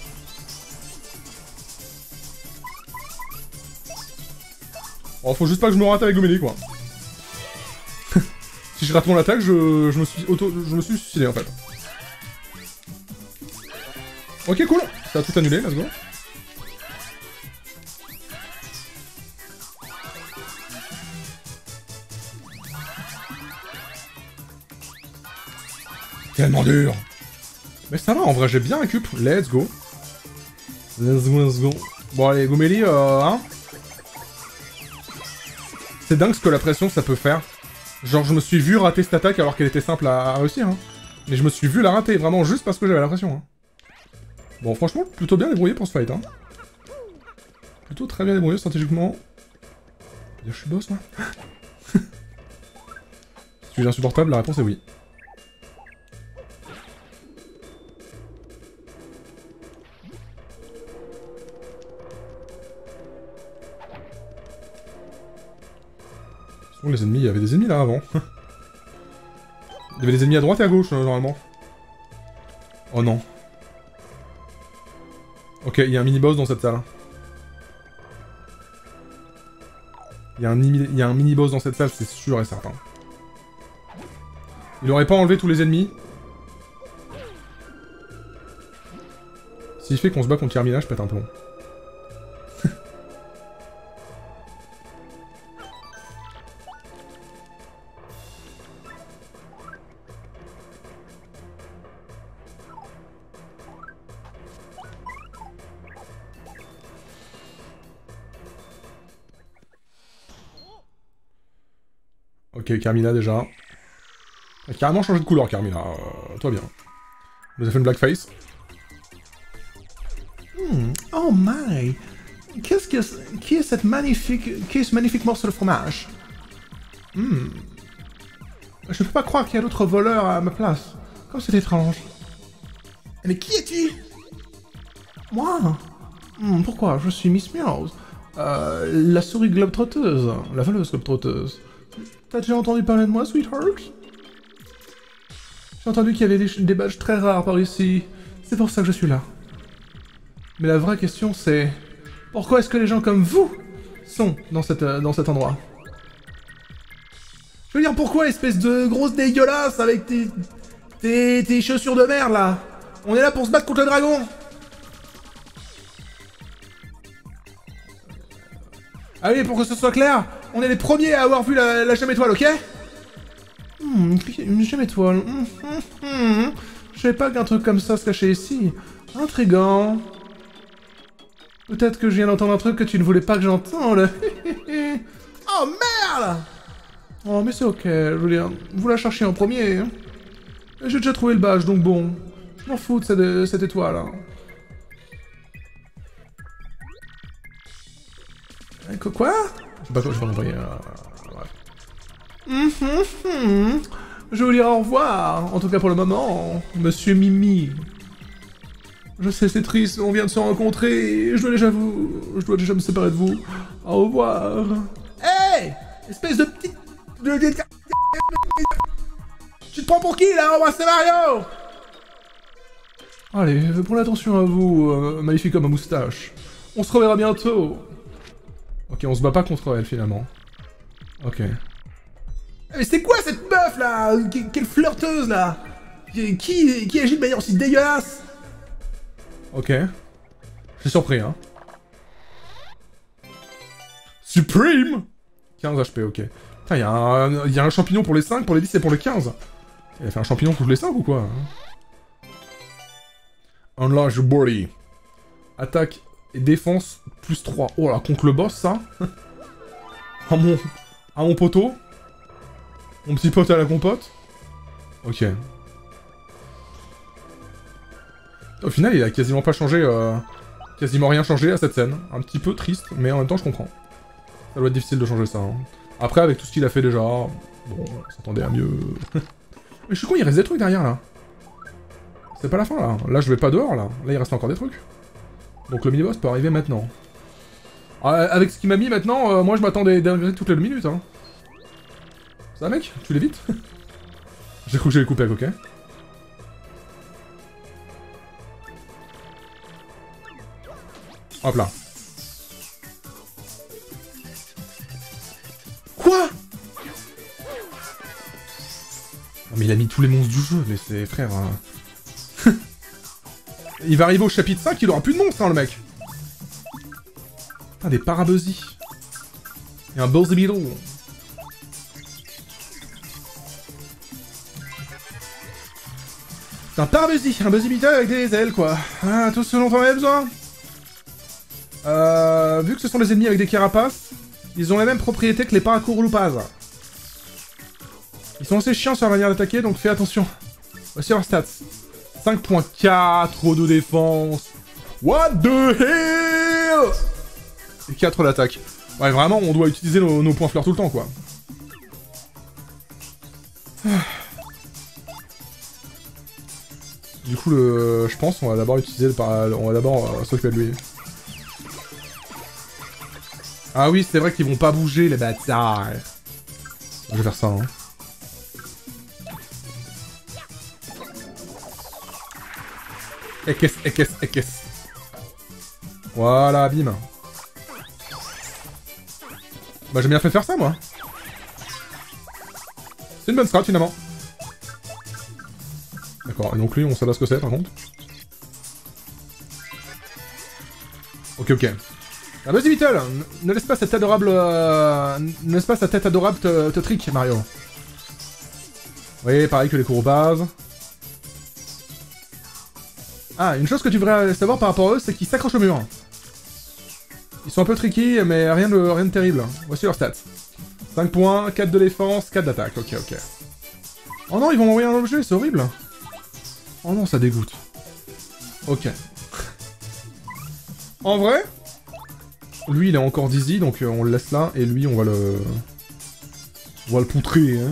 Oh, faut juste pas que je me rate avec Goomélie, quoi. Si je rate mon attaque, je me suis suicidé, en fait. Ok, cool. Ça a tout annulé, let's go. Tellement dur. Mais ça va, en vrai, j'ai bien un cube. Let's go. 1 second. Bon allez, Goomélie, hein. C'est dingue ce que la pression ça peut faire. Genre je me suis vu rater cette attaque alors qu'elle était simple à réussir, hein. Mais je me suis vu la rater, vraiment juste parce que j'avais la pression, hein. Bon franchement, plutôt bien débrouillé pour ce fight, hein. Plutôt très bien débrouillé stratégiquement. Je suis boss, moi. Suis-je insupportable? La réponse est oui. Les ennemis, il y avait des ennemis là avant. Il y avait des ennemis à droite et à gauche normalement. Oh non. Ok, il y a un mini-boss dans cette salle. Il y a un mini-boss dans cette salle, c'est sûr et certain. Il aurait pas enlevé tous les ennemis. S'il fait qu'on se bat contre Carmilla, je pète un plomb. Ok, Carmilla déjà. Elle a carrément changé de couleur, Carmilla. Toi bien. Elle nous a fait une blackface. Oh my! Qu'est-ce magnifique morceau de fromage? Je ne peux pas croire qu'il y a d'autres voleurs à ma place. Comme c'est étrange. Mais qui es-tu? Moi? Pourquoi? Je suis Miss Meows. La souris globetrotteuse. La voleuse globetrotteuse. T'as déjà entendu parler de moi, sweetheart? J'ai entendu qu'il y avait des badges très rares par ici. C'est pour ça que je suis là. Mais la vraie question, c'est... Pourquoi est-ce que les gens comme vous sont dans cet endroit? Je veux dire, pourquoi, espèce de grosse dégueulasse avec tes chaussures de merde, là? On est là pour se battre contre le dragon! Allez, pour que ce soit clair, on est les premiers à avoir vu la gemme étoile, ok? Une gemme étoile. Je savais pas qu'un truc comme ça se cachait ici. Intriguant. Peut-être que je viens d'entendre un truc que tu ne voulais pas que j'entende. Oh merde! Oh mais c'est ok, je veux dire, vous la cherchez en premier. J'ai déjà trouvé le badge, donc bon. Je m'en fous de cette étoile. Hein. Quoi? Je sais pas quoi, je vais envoyer. Je vais vous dire au revoir, en tout cas pour le moment, monsieur Mimi. Je sais, c'est triste, on vient de se rencontrer, et je dois déjà me séparer de vous. Au revoir. Hey! Espèce de petite... Tu te prends pour qui, là? Moi, c'est Mario! Allez, prenez attention à vous, magnifique homme à moustache. On se reverra bientôt. Ok, on se bat pas contre elle, finalement. Ok. Mais c'est quoi cette meuf, là? Quelle flirteuse, là? Qui agit de manière aussi dégueulasse? Ok. Je suis surpris, hein. Supreme! 15 HP, ok. Putain, y a un champignon pour les 5, pour les 10 et pour les 15. Il a fait un champignon pour les 5 ou quoi? Unlarge body. Attaque... Et défense plus 3. Oh là, contre le boss, ça. à mon poteau. Mon petit pote à la compote. Ok. Au final, il a quasiment pas changé. Quasiment rien changé à cette scène. Un petit peu triste, mais en même temps, je comprends. Ça doit être difficile de changer ça. Hein. Après, avec tout ce qu'il a fait déjà. Bon, on s'attendait à mieux. Mais je suis con, il reste des trucs derrière là. C'est pas la fin là. Là, je vais pas dehors là. Là, il reste encore des trucs. Donc le mini-boss peut arriver maintenant. Avec ce qu'il m'a mis maintenant, moi je m'attends des dingueries toutes les minutes. Hein. Ça mec, tu l'évites? J'ai cru que j'allais couper avec, ok. Hop là. Quoi? Non, mais il a mis tous les monstres du jeu, mais c'est frère... Il va arriver au chapitre 5, il aura plus de monstres, hein, le mec. Putain, des parabuzzies. Et un buzzy beetle. C'est un parabuzzy, un buzzy beetle avec des ailes, quoi. Ah, tout ce dont on avait besoin. Vu que ce sont les ennemis avec des carapaces, ils ont les mêmes propriétés que les paracourlupaz. Ils sont assez chiants sur la manière d'attaquer, donc fais attention. Voici leurs stats. 5.4, 3 de défense. What the hell? Et 4 d'attaque. Ouais, vraiment, on doit utiliser nos points fleurs tout le temps, quoi. Du coup, je pense on va d'abord utiliser le para... On va d'abord s'occuper de lui. Ah oui, c'est vrai qu'ils vont pas bouger, les bâtards. Je vais faire ça, hein. Ekes, ekes, ekes. Voilà, bim. Bah j'ai bien fait faire ça, moi. C'est une bonne strat, finalement. D'accord, et donc lui, on sait pas ce que c'est, par contre. Ok, ok. Ah vas-y, Beetle, ne laisse pas cette adorable... Ne laisse pas sa tête adorable te trick, Mario. Oui, pareil que les cours bases. Ah, une chose que tu devrais savoir par rapport à eux, c'est qu'ils s'accrochent au mur. Ils sont un peu tricky, mais rien de terrible. Voici leurs stats. 5 points, 4 de défense, 4 d'attaque. Ok, ok. Oh non, ils vont m'envoyer un objet, c'est horrible. Oh non, ça dégoûte. Ok. En vrai, lui, il est encore dizzy, donc on le laisse là. Et lui, on va le... On va le poutrer, hein.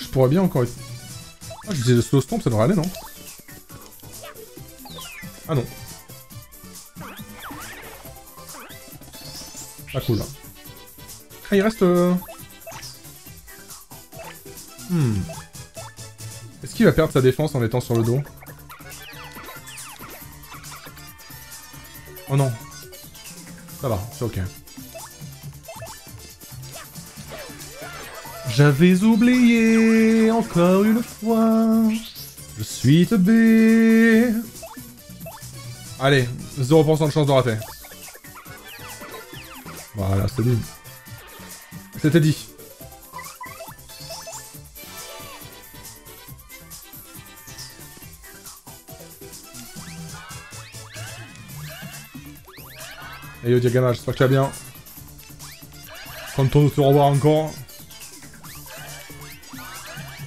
Je pourrais bien encore... Ah, je disais le slow stomp, ça devrait aller, non? Ah non. Ah cool. Ah, il reste... Est-ce qu'il va perdre sa défense en étant sur le dos? Oh non. Ça va, c'est ok. J'avais oublié encore une fois. Je suis teubé. Allez, 0% de chance de rater. Voilà, c'est dit. C'était dit. Hey yo Diagana, j'espère que tu vas bien. Quand on se revoit encore.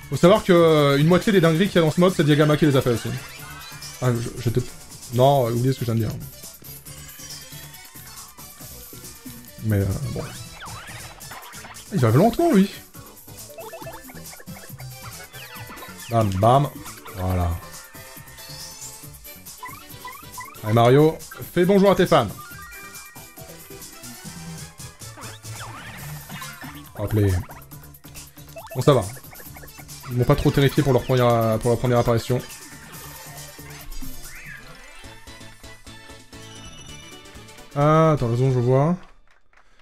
Faut savoir que une moitié des dingueries qu'il y a dans ce mode, c'est Diagama qui les a fait aussi. Ah, je te... Non, oubliez ce que je viens de dire. Mais bon... Il va lentement, lui. Bam, bam. Voilà. Allez, Mario, fais bonjour à tes fans. Rappelez. Bon, ça va. Ils m'ont pas trop terrifié pour leur première, apparition. Ah, attends, raison, je vois.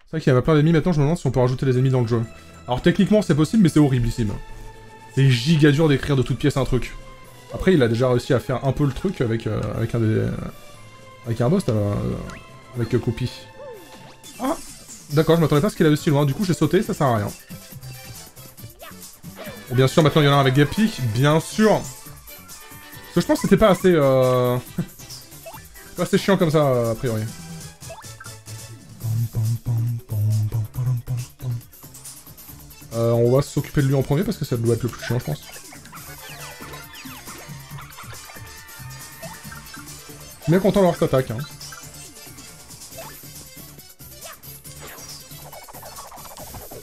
C'est vrai qu'il y avait plein d'ennemis, maintenant je me demande si on peut rajouter les ennemis dans le jeu. Alors techniquement c'est possible, mais c'est horriblissime. C'est giga dur d'écrire de toutes pièces un truc. Après il a déjà réussi à faire un peu le truc avec, avec un boss, avec Copy. Ah, d'accord, je m'attendais pas à ce qu'il a eu si loin, du coup j'ai sauté, ça sert à rien. Et bien sûr, maintenant il y en a un avec Gapi, bien sûr. Parce que je pense que c'était pas assez... pas assez chiant comme ça, a priori. On va s'occuper de lui en premier parce que ça doit être le plus chiant, je pense. Je suis bien content d'avoir cette attaque, hein.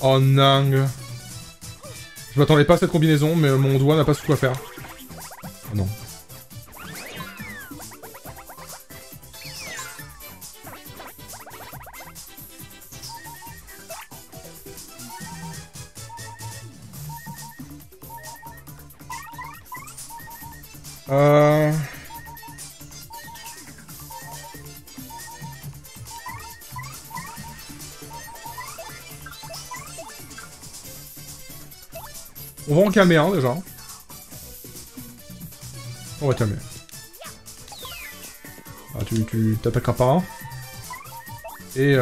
Oh nang. Je m'attendais pas à cette combinaison, mais mon doigt n'a pas su quoi faire. Oh, non. On va en calmer un, hein, déjà. On va calmer. Ah, tu t'attaqueras par un. Et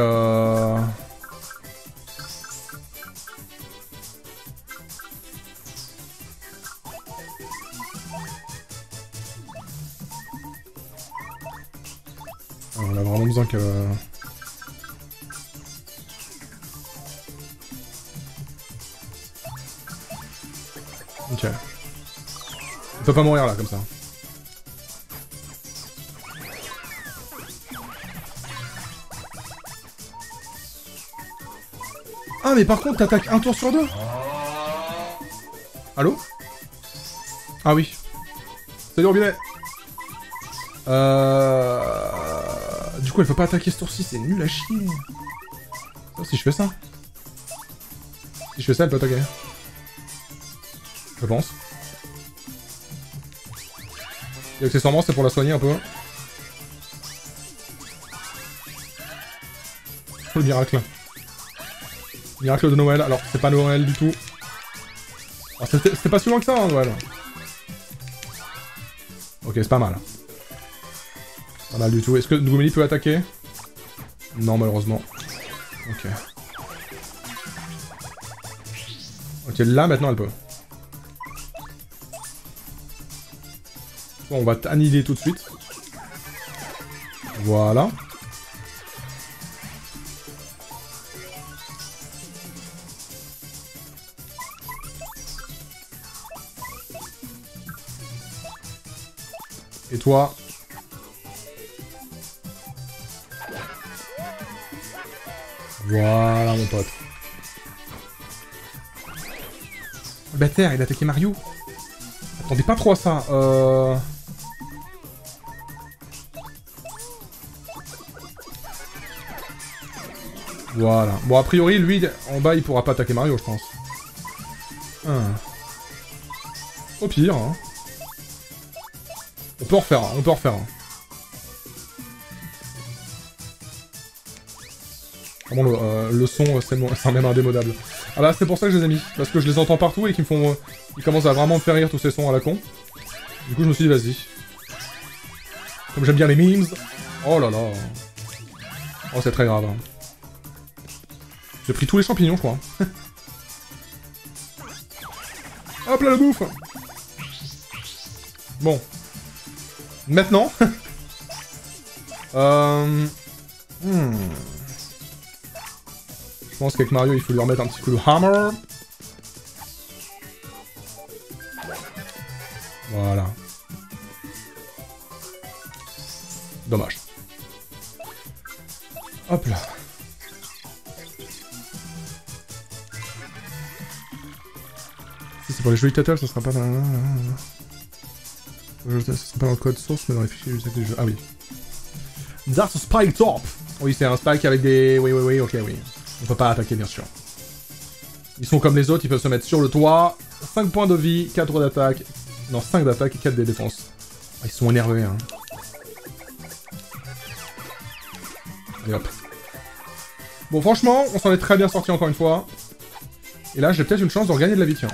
on a vraiment besoin que... Ok. Il peut pas mourir là, comme ça. Ah mais par contre t'attaques un tour sur deux. Allô? Ah oui. Salut Robinet. Du coup elle peut pas attaquer ce tour-ci, c'est nul à chier. Oh, si je fais ça. Si je fais ça elle peut attaquer. Je pense. Et accessoirement c'est pour la soigner un peu. Oh, le miracle. Miracle de Noël, alors c'est pas Noël du tout. C'était pas si loin que ça, hein, Noël. Ok, c'est pas mal. Pas mal du tout. Est-ce que Goomélie peut attaquer? Non, malheureusement. Ok. Ok, là, maintenant, elle peut. Bon, on va t'annihiler tout de suite. Voilà. Et toi? Voilà mon pote. Le bâtard, il a attaqué Mario. Attendez pas trop à ça. Voilà. Bon a priori lui en bas il pourra pas attaquer Mario je pense. Hein. Au pire hein. On peut en refaire un, on peut en refaire un. Ah bon, le son, c'est même indémodable. Ah bah c'est pour ça que je les ai mis, parce que je les entends partout et qu'ils me font... ils commencent à vraiment me faire rire tous ces sons à la con. Du coup je me suis dit vas-y. Comme j'aime bien les memes. Oh là là. Oh c'est très grave. Hein. J'ai pris tous les champignons je crois. Hop là la bouffe. Bon. Maintenant, je pense qu'avec Mario, il faut lui remettre un petit coup de hammer. Voilà. Dommage. Hop là. Si c'est pour les jeux Tattle, ça sera pas mal. Ça sera pas dans le code source, mais dans les fichiers du sac du jeu. Ah oui. Dark Spike Top. Oui, c'est un spike avec des... Oui, ok, oui. On peut pas attaquer, bien sûr. Ils sont comme les autres, ils peuvent se mettre sur le toit. 5 points de vie, 4 d'attaque... Non, 5 d'attaque et 4 de défense. Ils sont énervés, hein. Allez, hop. Bon, franchement, on s'en est très bien sorti encore une fois. Et là, j'ai peut-être une chance de regagner de la vie, tiens.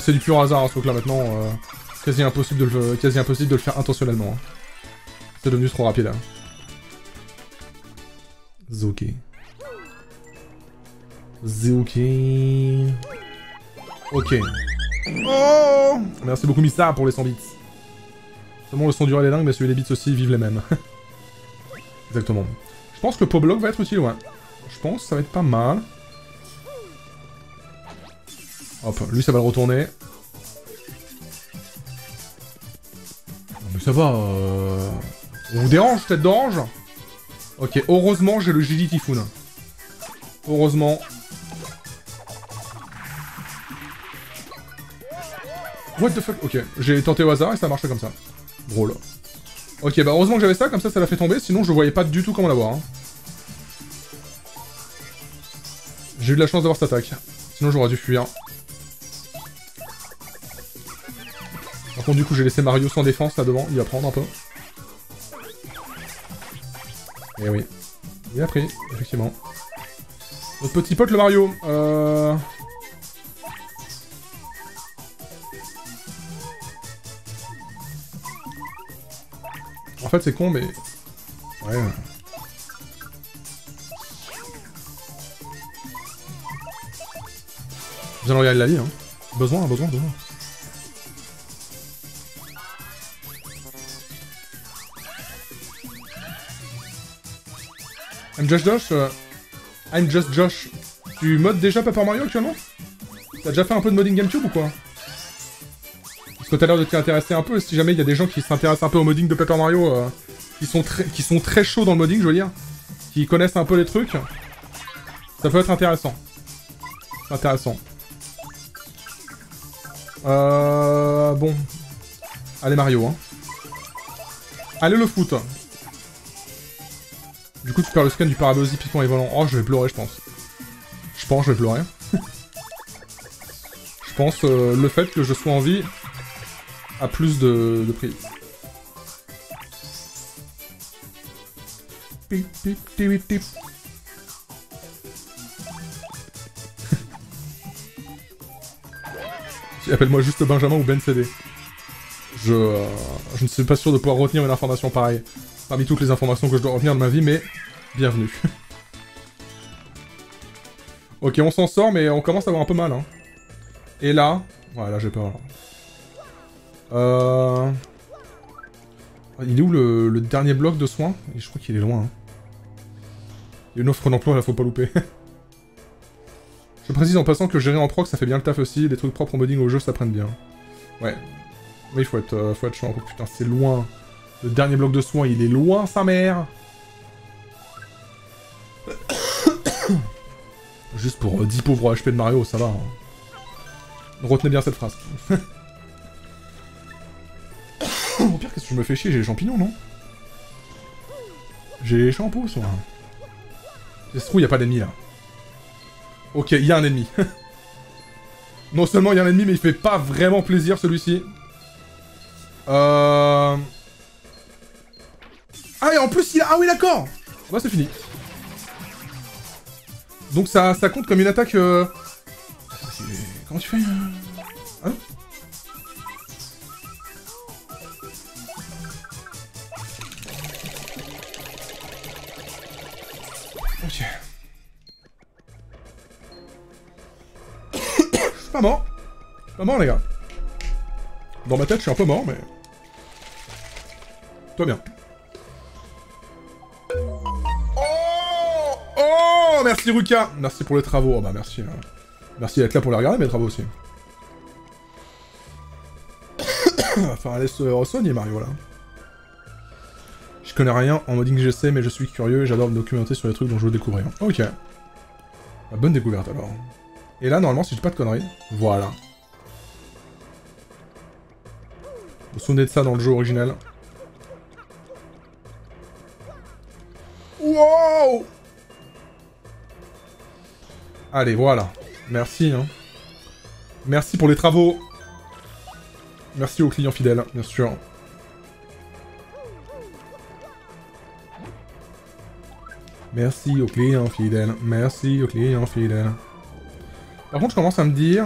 C'est du pur hasard, hein, sauf que là maintenant, quasi impossible de le faire intentionnellement. Hein. C'est devenu trop rapide. Hein. Zoké. Zoké. Ok. Oh merci beaucoup Missa pour les 100 bits. Seulement le son du relais est dingue, mais celui des bits aussi, vivent les mêmes. Exactement. Je pense que Pobloc va être utile, ouais. Je pense que ça va être pas mal. Hop, lui ça va le retourner. Non mais ça va, on vous dérange, tête d'orange? Ok, heureusement j'ai le Gigi Typhoon. Heureusement. What the fuck? Ok, j'ai tenté au hasard et ça a marché comme ça. Drôle. Ok, bah heureusement que j'avais ça, comme ça ça l'a fait tomber, sinon je voyais pas du tout comment l'avoir. Hein. J'ai eu de la chance d'avoir cette attaque, sinon j'aurais dû fuir. Bon, du coup j'ai laissé Mario sans défense là devant, il va prendre un peu. Et oui, il a pris, effectivement. Notre petit pote le Mario, En fait c'est con mais... Ouais... Bien regarder la vie hein. Besoin, besoin, besoin. I'm Josh Josh. I'm Just Josh. Tu modes déjà Paper Mario actuellement? T'as déjà fait un peu de modding GameCube ou quoi? Parce que t'as l'air de t'y intéresser un peu. Si jamais il y a des gens qui s'intéressent un peu au modding de Paper Mario, qui sont très chauds dans le modding, je veux dire, qui connaissent un peu les trucs, ça peut être intéressant. Bon. Allez Mario, hein. Allez le foot. Du coup, tu perds le scan du parabosie piquant et volant. Oh, je vais pleurer, je pense. Je vais pleurer. Je pense le fait que je sois en vie a plus de prix. Appelle-moi juste Benjamin ou Ben CD. Je ne suis pas sûr de pouvoir retenir une information pareille. Parmi toutes les informations que je dois retenir de ma vie, mais... bienvenue. Ok, on s'en sort, mais on commence à avoir un peu mal, hein. Et là... ouais, là, j'ai peur. Il est où le dernier bloc de soins? Je crois qu'il est loin, hein. Il y a une offre d'emploi, là, faut pas louper. Je précise en passant que gérer en proc, ça fait bien le taf aussi. Les trucs propres en modding au jeu, ça prenne bien. Ouais. Mais il faut être chiant. Oh, putain, c'est loin. Le dernier bloc de soins, il est loin, sa mère. Juste pour 10 pauvres HP de Mario, ça va. Hein. Retenez bien cette phrase. Au pire, qu'est-ce que je me fais chier? J'ai les champignons, non? J'ai les champignons, soit. Ça se trouve, il n'y a pas d'ennemi, là. Ok, il y a un ennemi. Non seulement il y a un ennemi, mais il fait pas vraiment plaisir, celui-ci. Ah, et en plus, il a... ah oui, d'accord. Bah, c'est fini. Donc, ça compte comme une attaque... Comment tu fais hein? Ok. Je suis pas mort. Je suis pas mort, les gars. Dans ma tête, je suis un peu mort, mais... tout va bien. Oh, merci Ruka. Merci pour les travaux. Oh, bah merci. Merci d'être là pour les regarder, mes travaux aussi. Enfin, allez se re-soigner, Mario, là. Je connais rien en modding GC, mais je suis curieux et j'adore me documenter sur les trucs dont je veux découvrir. Ok. Bonne découverte, alors. Et là, normalement, si je dis pas de conneries... voilà. Vous vous souvenez de ça dans le jeu original? Wow! Allez, voilà. Merci, hein. Merci pour les travaux. Merci aux clients fidèles, bien sûr. Merci aux clients fidèles. Merci aux clients fidèles. Par contre, je commence à me dire...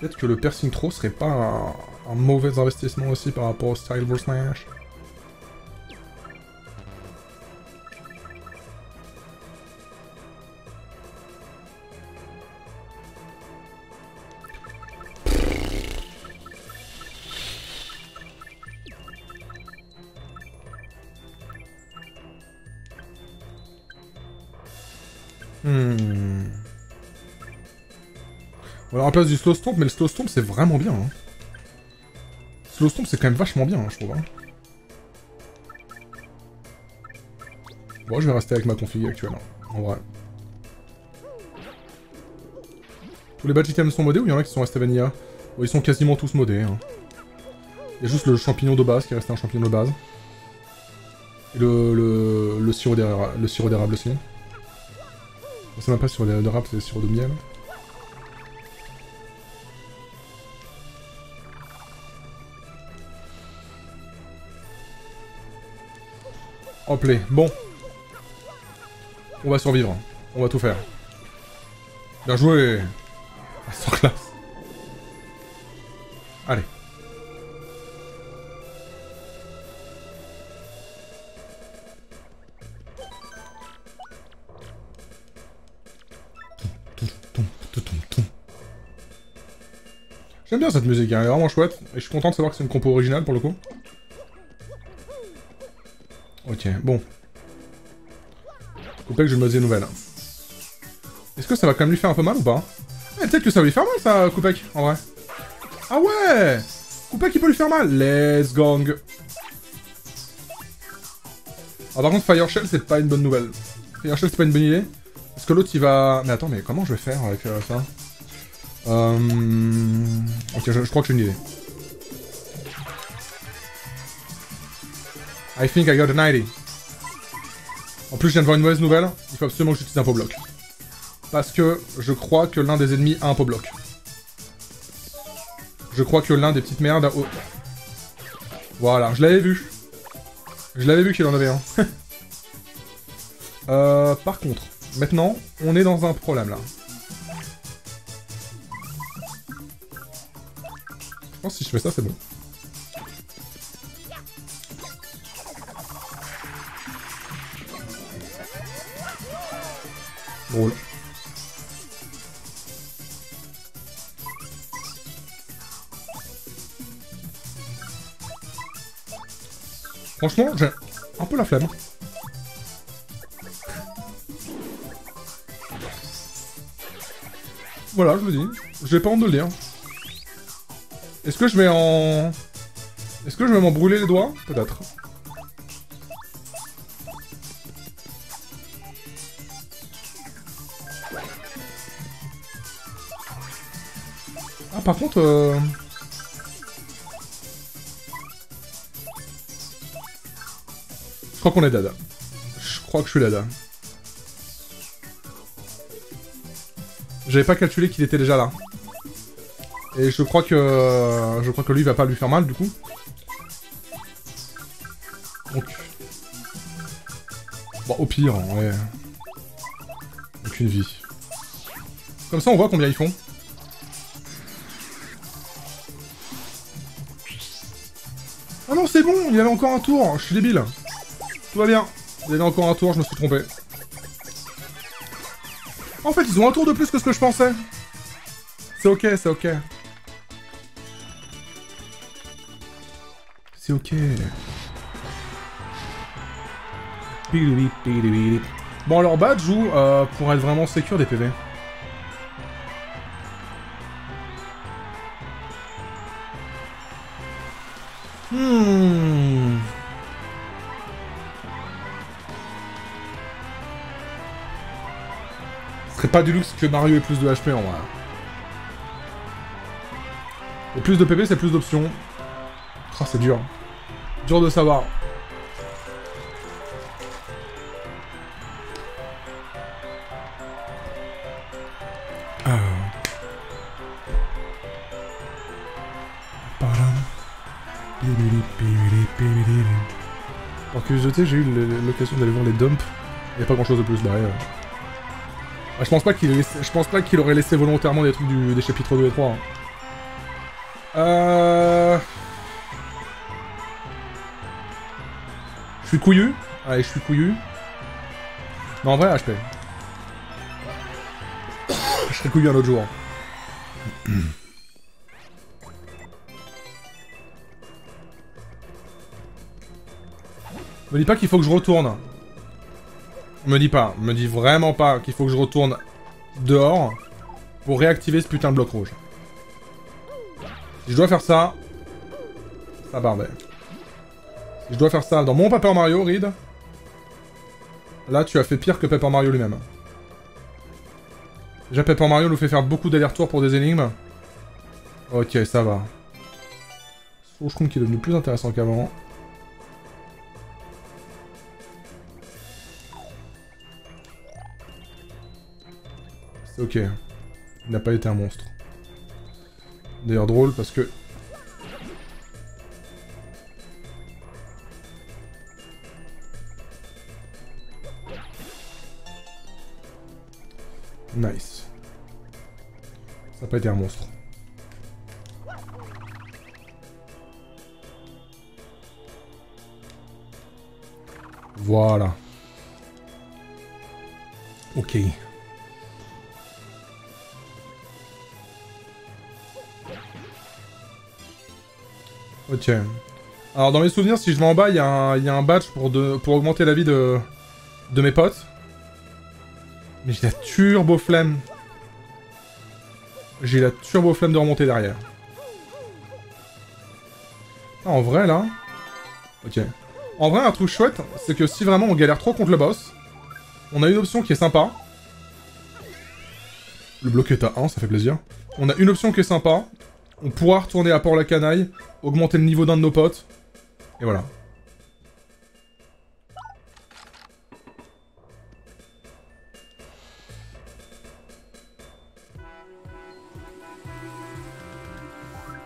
peut-être que le piercing trop serait pas un mauvais investissement aussi par rapport au Style vs Smash. Voilà, en place du slow stomp, mais le slow stomp c'est vraiment bien. Hein. Slow stomp c'est quand même vachement bien, hein, je trouve. Hein. Bon, je vais rester avec ma config actuelle, hein, en vrai. Tous les badge items sont modés ou il y en a qui sont restés vanilla? Bon, ils sont quasiment tous modés. Hein. Il y a juste le champignon de base qui est resté un champignon de base. Et le sirop d'érable aussi. Ça m'a pas sur le rap, c'est sur de miel. Hop là, bon. On va survivre. On va tout faire. Bien joué. Sans classe. Allez. J'aime bien cette musique, hein, elle est vraiment chouette. Et je suis content de savoir que c'est une compo originale pour le coup. Ok, bon. Koopek, je me mets des nouvelles. Est-ce que ça va quand même lui faire un peu mal ou pas? Eh, peut-être que ça va lui faire mal, ça, Koopek, en vrai. Ah ouais, Koopek, il peut lui faire mal. Let's gang. Alors, par contre, Fire Shell, c'est pas une bonne nouvelle. Fire Shell, c'est pas une bonne idée. Parce que l'autre, il va... Mais attends, mais comment je vais faire avec ça? Ok, je crois que j'ai une idée. I think I got an idea. En plus, je viens de voir une mauvaise nouvelle. Il faut absolument que j'utilise un pot-bloc. Parce que je crois que l'un des ennemis a un pot-bloc. Je crois que l'un des petites merdes a... Oh. Voilà, je l'avais vu. Je l'avais vu qu'il en avait un. Par contre, maintenant, on est dans un problème, là. Je pense que si je fais ça, c'est bon. Drôle. Franchement, j'ai un peu la flemme. Voilà, je vous dis. J'ai pas honte de le dire. Est-ce que je vais en... Est-ce que je vais m'en brûler les doigts? Peut-être. Ah, par contre... Je crois qu'on est dada. Je crois que je suis dada. J'avais pas calculé qu'il était déjà là. Et je crois que... lui va pas lui faire mal du coup. Donc... Bon, au pire, en vrai. Aucune vie. Comme ça on voit combien ils font. Ah non c'est bon, il y avait encore un tour, je suis débile. Tout va bien. Il y a encore un tour, je me suis trompé. En fait, ils ont un tour de plus que ce que je pensais. C'est ok, c'est ok. C'est ok. Bon, alors badge joue pour être vraiment sécure des PV. Pas du luxe que Mario ait plus de HP en vrai. Et plus de PP, c'est plus d'options. Oh, c'est dur. Dur de savoir. Par curiosité, j'ai eu l'occasion d'aller voir les dumps. Il n'y a pas grand chose de plus derrière. Je pense pas qu'il aurait laissé volontairement des trucs des chapitres 2 et 3. Hein. Je suis couillu. Allez, je suis couillu. Non, en vrai, HP. Je serai couillu un autre jour. Me dis pas qu'il faut que je retourne. Me dis vraiment pas qu'il faut que je retourne dehors pour réactiver ce putain de bloc rouge. Si je dois faire ça, ça barbait. Si je dois faire ça dans mon Paper Mario, Reed, là tu as fait pire que Paper Mario lui-même. Déjà Paper Mario nous fait faire beaucoup d'allers-retours pour des énigmes. Ok, ça va. Je trouve qu'il est devenu plus intéressant qu'avant. Ok, il n'a pas été un monstre. D'ailleurs drôle parce que... Nice. Ça n'a pas été un monstre. Voilà. Ok. Ok. Alors dans mes souvenirs, si je vais en bas, il y a un badge pour augmenter la vie de mes potes. Mais j'ai la turbo flamme. J'ai la turbo flamme de remonter derrière. Ah, en vrai, là... Ok. En vrai, un truc chouette, c'est que si vraiment on galère trop contre le boss, on a une option qui est sympa. Le bloc est à 1, ça fait plaisir. On a une option qui est sympa. On pourra retourner à Port-Lacanaille, augmenter le niveau d'un de nos potes. Et voilà.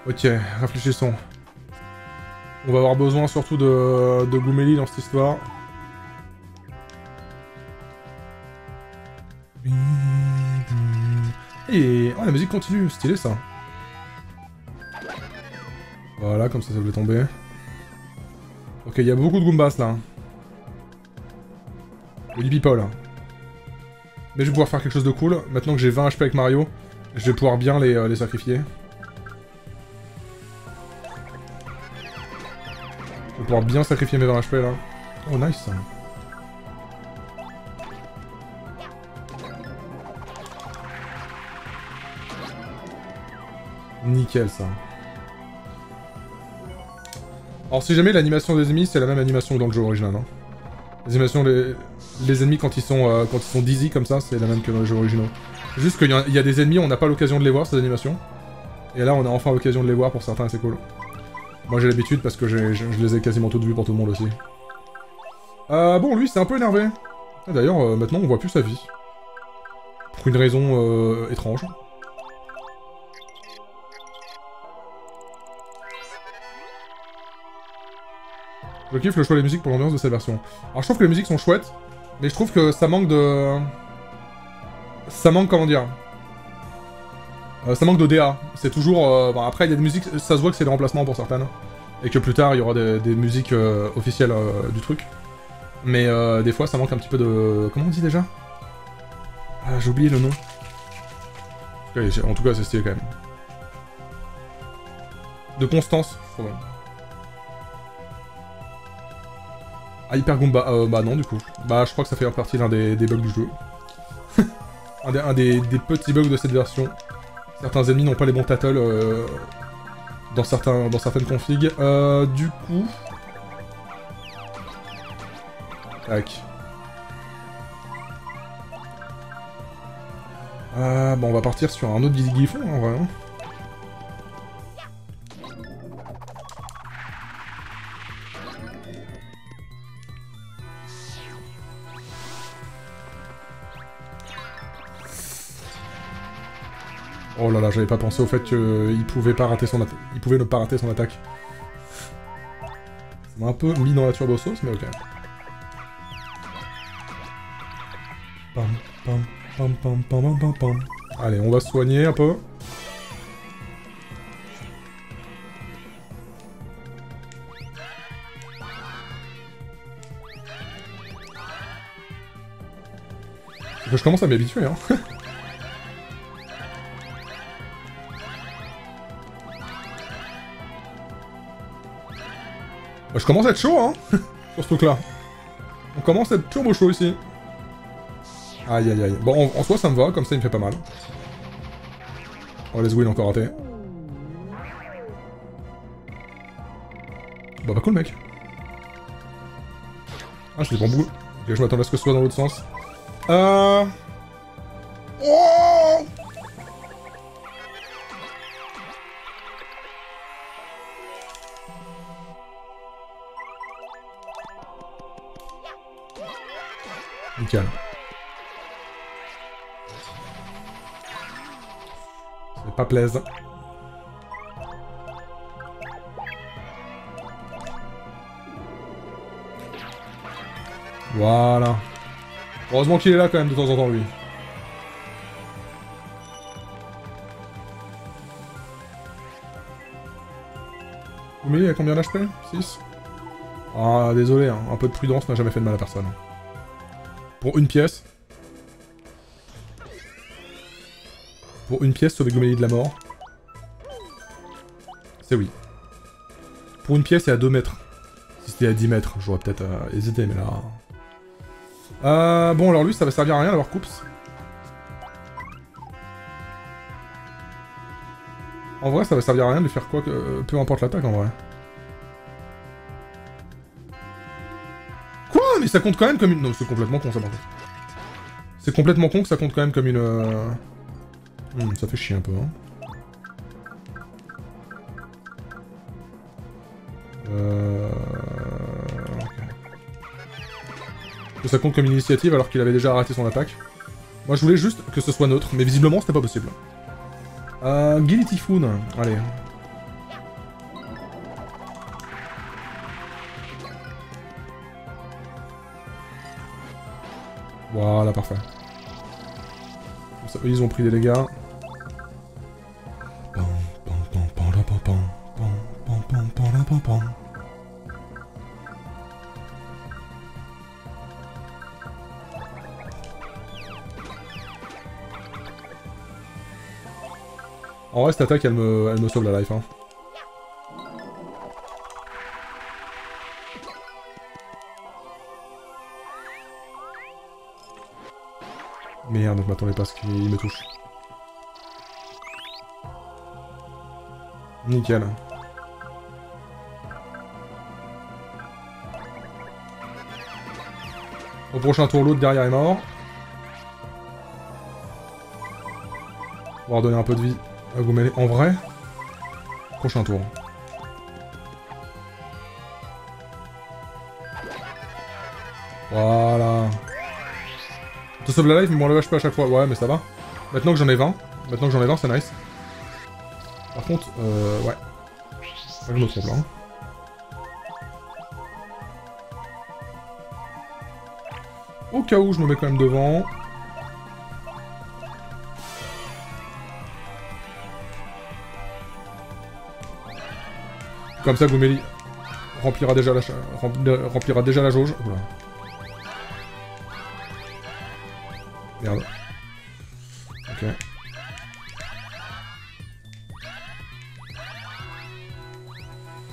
Ok, réfléchissons. On va avoir besoin surtout de Goomélie dans cette histoire. Et... oh, la musique continue, stylé ça. Voilà, comme ça, ça devait tomber. Ok, il y a beaucoup de Goombas là. Holy people. Mais je vais pouvoir faire quelque chose de cool. Maintenant que j'ai 20 HP avec Mario, je vais pouvoir bien les sacrifier. Je vais pouvoir bien sacrifier mes 20 HP là. Oh nice ça. Nickel ça. Alors si jamais l'animation des ennemis c'est la même animation que dans le jeu original. Hein. Les animations les ennemis quand ils sont dizzy comme ça c'est la même que dans les jeux originaux. Juste qu'il y a des ennemis on n'a pas l'occasion de les voir ces animations. Et là on a enfin l'occasion de les voir pour certains et c'est cool. Moi j'ai l'habitude parce que je les ai quasiment toutes vues pour tout le monde aussi. Bon lui c'est un peu énervé. D'ailleurs maintenant on voit plus sa vie. Pour une raison étrange. Je kiffe le choix des musiques pour l'ambiance de cette version. Alors je trouve que les musiques sont chouettes, mais je trouve que ça manque de... ça manque, comment dire... ça manque de DA. C'est toujours... bon, après il y a des musiques, ça se voit que c'est des remplacements pour certaines. Et que plus tard il y aura des musiques officielles du truc. Mais des fois ça manque un petit peu de... comment on dit déjà? Ah, j'ai oublié le nom. Okay, en tout cas c'est stylé quand même. De constance, je trouve. Ah, Hyper Goomba, bah non du coup. Bah je crois que ça fait partie l'un des bugs du jeu. un des petits bugs de cette version. Certains ennemis n'ont pas les bons tattles dans certaines configs. Du coup... tac. Bon, on va partir sur un autre Giffon en vrai. Hein. Oh là là, j'avais pas pensé au fait qu'il pouvait pas rater son attaque. Il pouvait ne pas rater son attaque. Ça m'a un peu mis dans la turbo sauce, mais ok. Pam, pam, pam, pam, pam, pam, pam. Allez, on va se soigner un peu. Parce que je commence à m'habituer, hein. Je commence à être chaud, hein, sur ce truc-là. On commence à être turbo chaud, ici. Aïe, aïe, aïe. Bon, en soi, ça me va, comme ça, il me fait pas mal. Oh, let's go, il a encore raté. Bah, pas cool, mec. Ah, je l'ai pas bougé. Ok, je m'attendais à ce que ce soit dans l'autre sens. Oh nickel. C'est pas plaisant. Voilà. Heureusement qu'il est là quand même de temps en temps lui. Vous m'avez dit à combien d'HP? 6? Ah désolé, hein. Un peu de prudence n'a jamais fait de mal à personne. Pour une pièce. Pour une pièce, sauver Goomélie de la mort. C'est oui. Pour une pièce et à 2 mètres. Si c'était à 10 mètres, j'aurais peut-être hésité, mais là... bon, alors lui, ça va servir à rien d'avoir Koops. En vrai, ça va servir à rien de faire quoi que... Peu importe l'attaque, en vrai. Quoi? Mais ça compte quand même comme une... Non, c'est complètement con, ça, par contre. C'est complètement con que ça compte quand même comme une... ça fait chier un peu, hein. Okay. Ça compte comme une initiative alors qu'il avait déjà raté son attaque. Moi je voulais juste que ce soit neutre, mais visiblement c'était pas possible. Gilly Typhoon, allez. Voilà, parfait. Comme ça, eux, ils ont pris des dégâts. En vrai, cette attaque, elle me sauve la life, hein. Merde, je m'attendais pas à ce qu'il me touche. Nickel. Au prochain tour, l'autre derrière est mort. On va redonner un peu de vie à Goomélie. En vrai, prochain tour. Voilà. Je te sauve la life, mais on le lâche pas à chaque fois. Ouais, mais ça va. Maintenant que j'en ai 20. Maintenant que j'en ai 20, c'est nice. Par contre, ouais. Je me trompe là. Hein. Au cas où, je me mets quand même devant. Comme ça, Goomélie remplira déjà la jauge. Oula. Merde. Ok.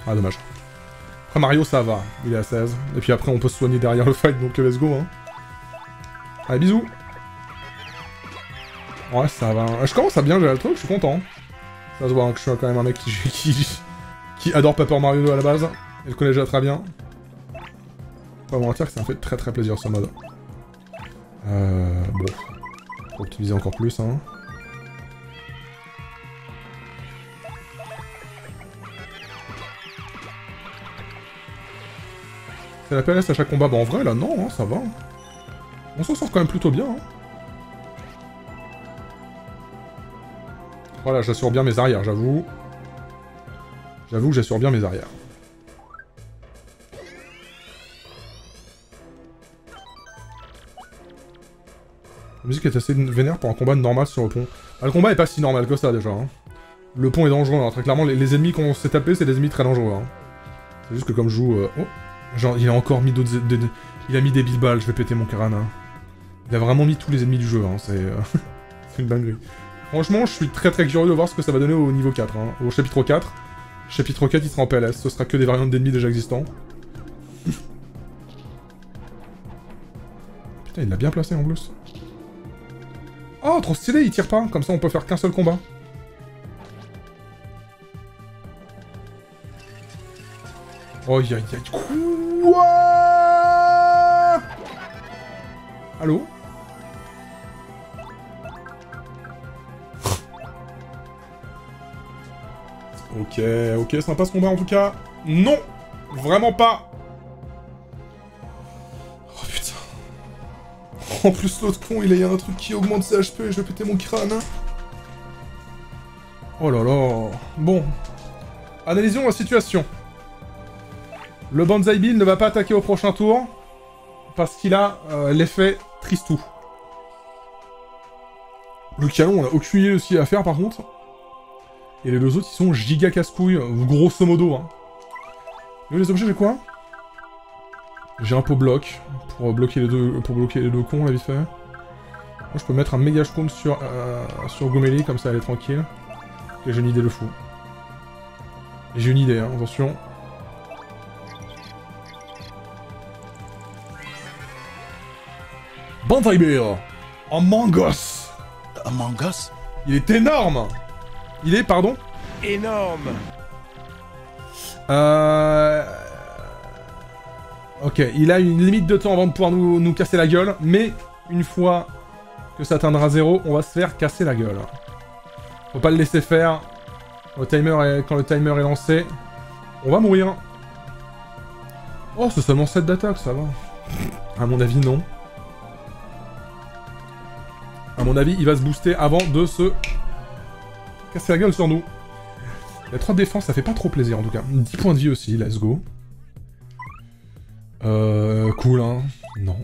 Ah, dommage. Après, Mario, ça va. Il est à 16. Et puis après, on peut se soigner derrière le fight, donc let's go, hein. Allez, bisous. Ouais, ça va. Je commence à bien gérer le truc, je suis content. Ça se voit hein, que je suis quand même un mec qui adore Paper Mario à la base. Il le connaît déjà très bien. Pas mentir que ça me fait très très plaisir ce mode. Bon. Pour optimiser encore plus, hein. C'est la PLS à chaque combat. Bah en vrai, là, non, hein, ça va. On s'en sort quand même plutôt bien, hein. Voilà, j'assure bien mes arrières, j'avoue. J'avoue que j'assure bien mes arrières. La musique est assez vénère pour un combat normal sur le pont. Ah, le combat est pas si normal que ça, déjà, hein. Le pont est dangereux, hein. Très clairement, les ennemis qu'on s'est tapés, c'est des ennemis très dangereux, hein. C'est juste que comme je joue... Oh, genre, il a encore mis d'autres... Il a mis des 1000 balles, je vais péter mon crâne. Hein. Il a vraiment mis tous les ennemis du jeu, hein. C'est une dinguerie. Franchement, je suis très très curieux de voir ce que ça va donner au niveau 4, hein. Au chapitre 4. Chapitre 4, il sera en PLS, ce sera que des variantes d'ennemis déjà existants. Putain, il l'a bien placé en plus. Oh, trop stylé, il tire pas, comme ça on peut faire qu'un seul combat. Oh, y'a quoi? Allô? Ok, ok, sympa ce combat en tout cas. Non! Vraiment pas! Oh putain. En plus l'autre con, il a un truc qui augmente ses HP et je vais péter mon crâne. Oh là là. Bon. Analysons la situation. Le Banzai Bill ne va pas attaquer au prochain tour. Parce qu'il a l'effet... Tristou. Le canon, on a aucune idée de ce qu'il va faire par contre. Et les deux autres, ils sont giga casse-couilles, grosso modo. Hein. Et les objets, j'ai quoi? J'ai un pot bloc pour bloquer les deux, cons, là, vite fait. Moi, je peux mettre un méga shroom sur Goomélie, comme ça, elle est tranquille. Et j'ai une idée de fou. J'ai une idée, hein, attention. Banzai Bill, Among Us. Among Us? Il est énorme. Il est, pardon, énorme. Ok, il a une limite de temps avant de pouvoir nous casser la gueule, mais une fois que ça atteindra 0, on va se faire casser la gueule. Faut pas le laisser faire. Quand le timer est lancé, on va mourir. Oh, c'est seulement 7 d'attaque, ça va. À mon avis, non. À mon avis, il va se booster avant de se casser la gueule sur nous. La 3 de défense, ça fait pas trop plaisir, en tout cas. 10 points de vie aussi, let's go. Cool, hein. Non.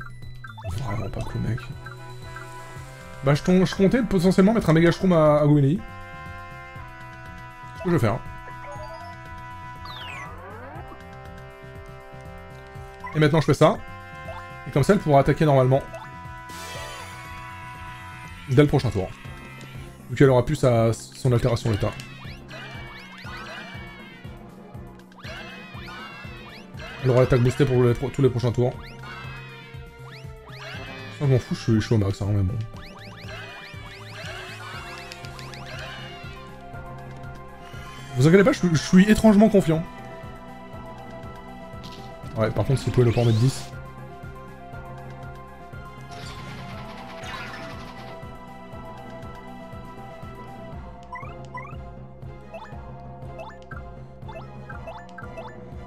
Vraiment pas cool, mec. Bah, je comptais potentiellement mettre un méga schtroumpf à Goomélie. Ce que je vais faire. Et maintenant, je fais ça. Et comme ça, elle pourra attaquer normalement. Dès le prochain tour. Vu qu'elle aura plus son altération d'état. Elle aura l'attaque boostée pour tous les prochains tours. Ça, je m'en fous, je suis au max, hein, mais bon. Vous inquiétez pas, je suis étrangement confiant. Ouais, par contre, si vous pouvez le porter de 10.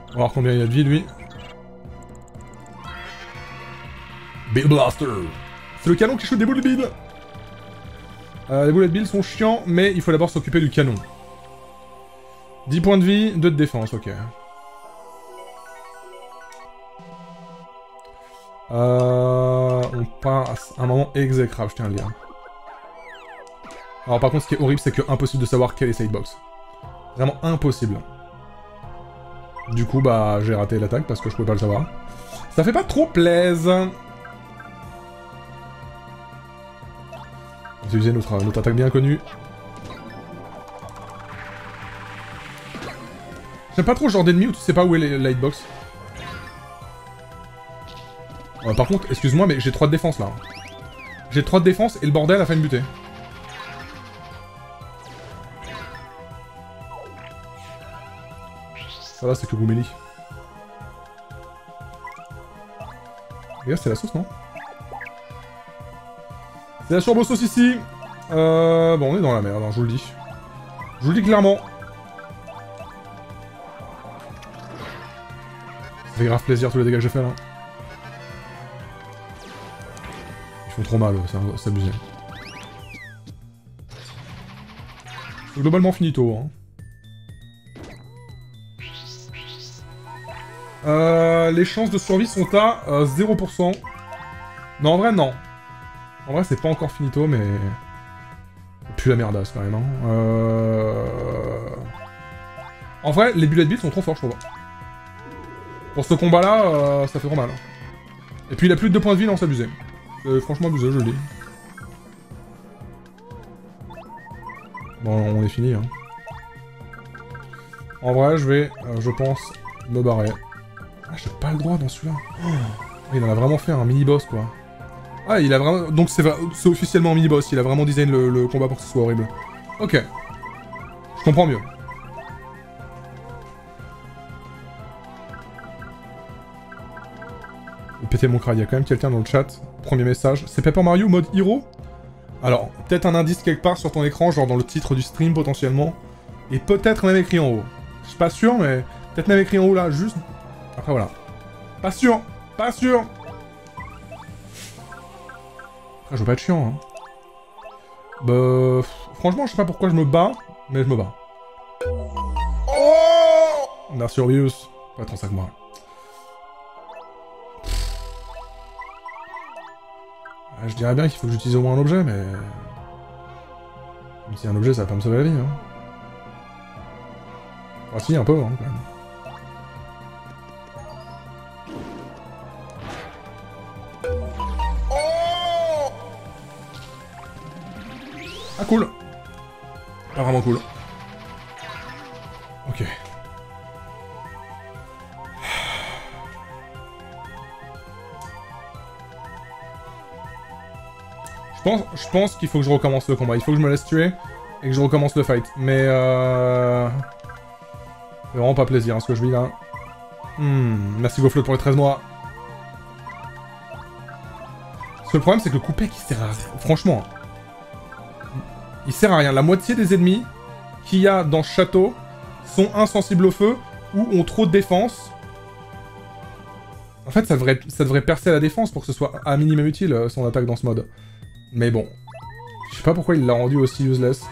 On va voir combien il y a de vie, lui. Bill Blaster. C'est le canon qui shoot des boules de bile. Les boules de bile sont chiants, mais il faut d'abord s'occuper du canon. 10 points de vie, 2 de défense, ok. On passe un moment exécrable, je tiens à le dire. Alors par contre, ce qui est horrible, c'est que impossible de savoir quelle est sidebox. Vraiment impossible. Du coup, bah, j'ai raté l'attaque parce que je pouvais pas le savoir. Ça fait pas trop plaisir. On va utiliser notre attaque bien connue. J'aime pas trop ce genre d'ennemi où tu sais pas où est la hitbox. Par contre, excuse-moi, mais j'ai 3 de défense là. J'ai 3 de défense et le bordel a failli me buter. Ça va, c'est que Goomélie. Regarde, c'est la sauce, non? C'est la surbo sauce ici. Bon, on est dans la merde, hein, je vous le dis. Je vous le dis clairement. Ça fait grave plaisir tous les dégâts que j'ai fait là. Ils font trop mal, c'est abusé. C'est globalement finito. Hein. Les chances de survie sont à 0%. Non, en vrai, non. En vrai, c'est pas encore finito, mais... Pue la merdasse, quand même. Hein. En vrai, les bullet bills sont trop forts, je trouve. Pour ce combat-là, ça fait trop mal. Et puis, il a plus de 2 points de vie, non, c'est abusé. Franchement, abusé, je le dis. Bon, on est fini, hein. En vrai, je vais, je pense, me barrer. Ah, j'ai pas le droit dans celui-là. Oh, il en a vraiment fait un mini-boss, quoi. Ah, il a vraiment... Donc, c'est officiellement un mini-boss. Il a vraiment design le combat pour que ce soit horrible. Ok. Je comprends mieux. Pétez mon crâne, il y a quand même quelqu'un dans le chat. Premier message, c'est Paper Mario mode Hero. Alors, peut-être un indice quelque part sur ton écran, genre dans le titre du stream potentiellement. Et peut-être même écrit en haut. Je suis pas sûr, mais peut-être même écrit en haut là, juste... Après voilà. Pas sûr, pas sûr. Ah, je veux pas être chiant, hein. Bah... Franchement, je sais pas pourquoi je me bats, mais je me bats. Oh merci, Orius. Pas tant ça que moi. Je dirais bien qu'il faut que j'utilise au moins un objet, mais... Même si un objet, ça va pas me sauver la vie, hein. Enfin, si, un peu, hein, quand même. Oh ah, cool. Pas vraiment cool. Ok. Je pense qu'il faut que je recommence le combat. Il faut que je me laisse tuer. et que je recommence le fight. Mais c'est vraiment pas plaisir hein, ce que je vis là. Merci Goflot pour les 13 mois. Parce que le problème c'est que le Koopek il sert à rien. Franchement. Il sert à rien. La moitié des ennemis qu'il y a dans ce château sont insensibles au feu ou ont trop de défense. En fait, ça devrait percer à la défense pour que ce soit à minimum utile, son attaque dans ce mode. Mais bon. Je sais pas pourquoi il l'a rendu aussi useless.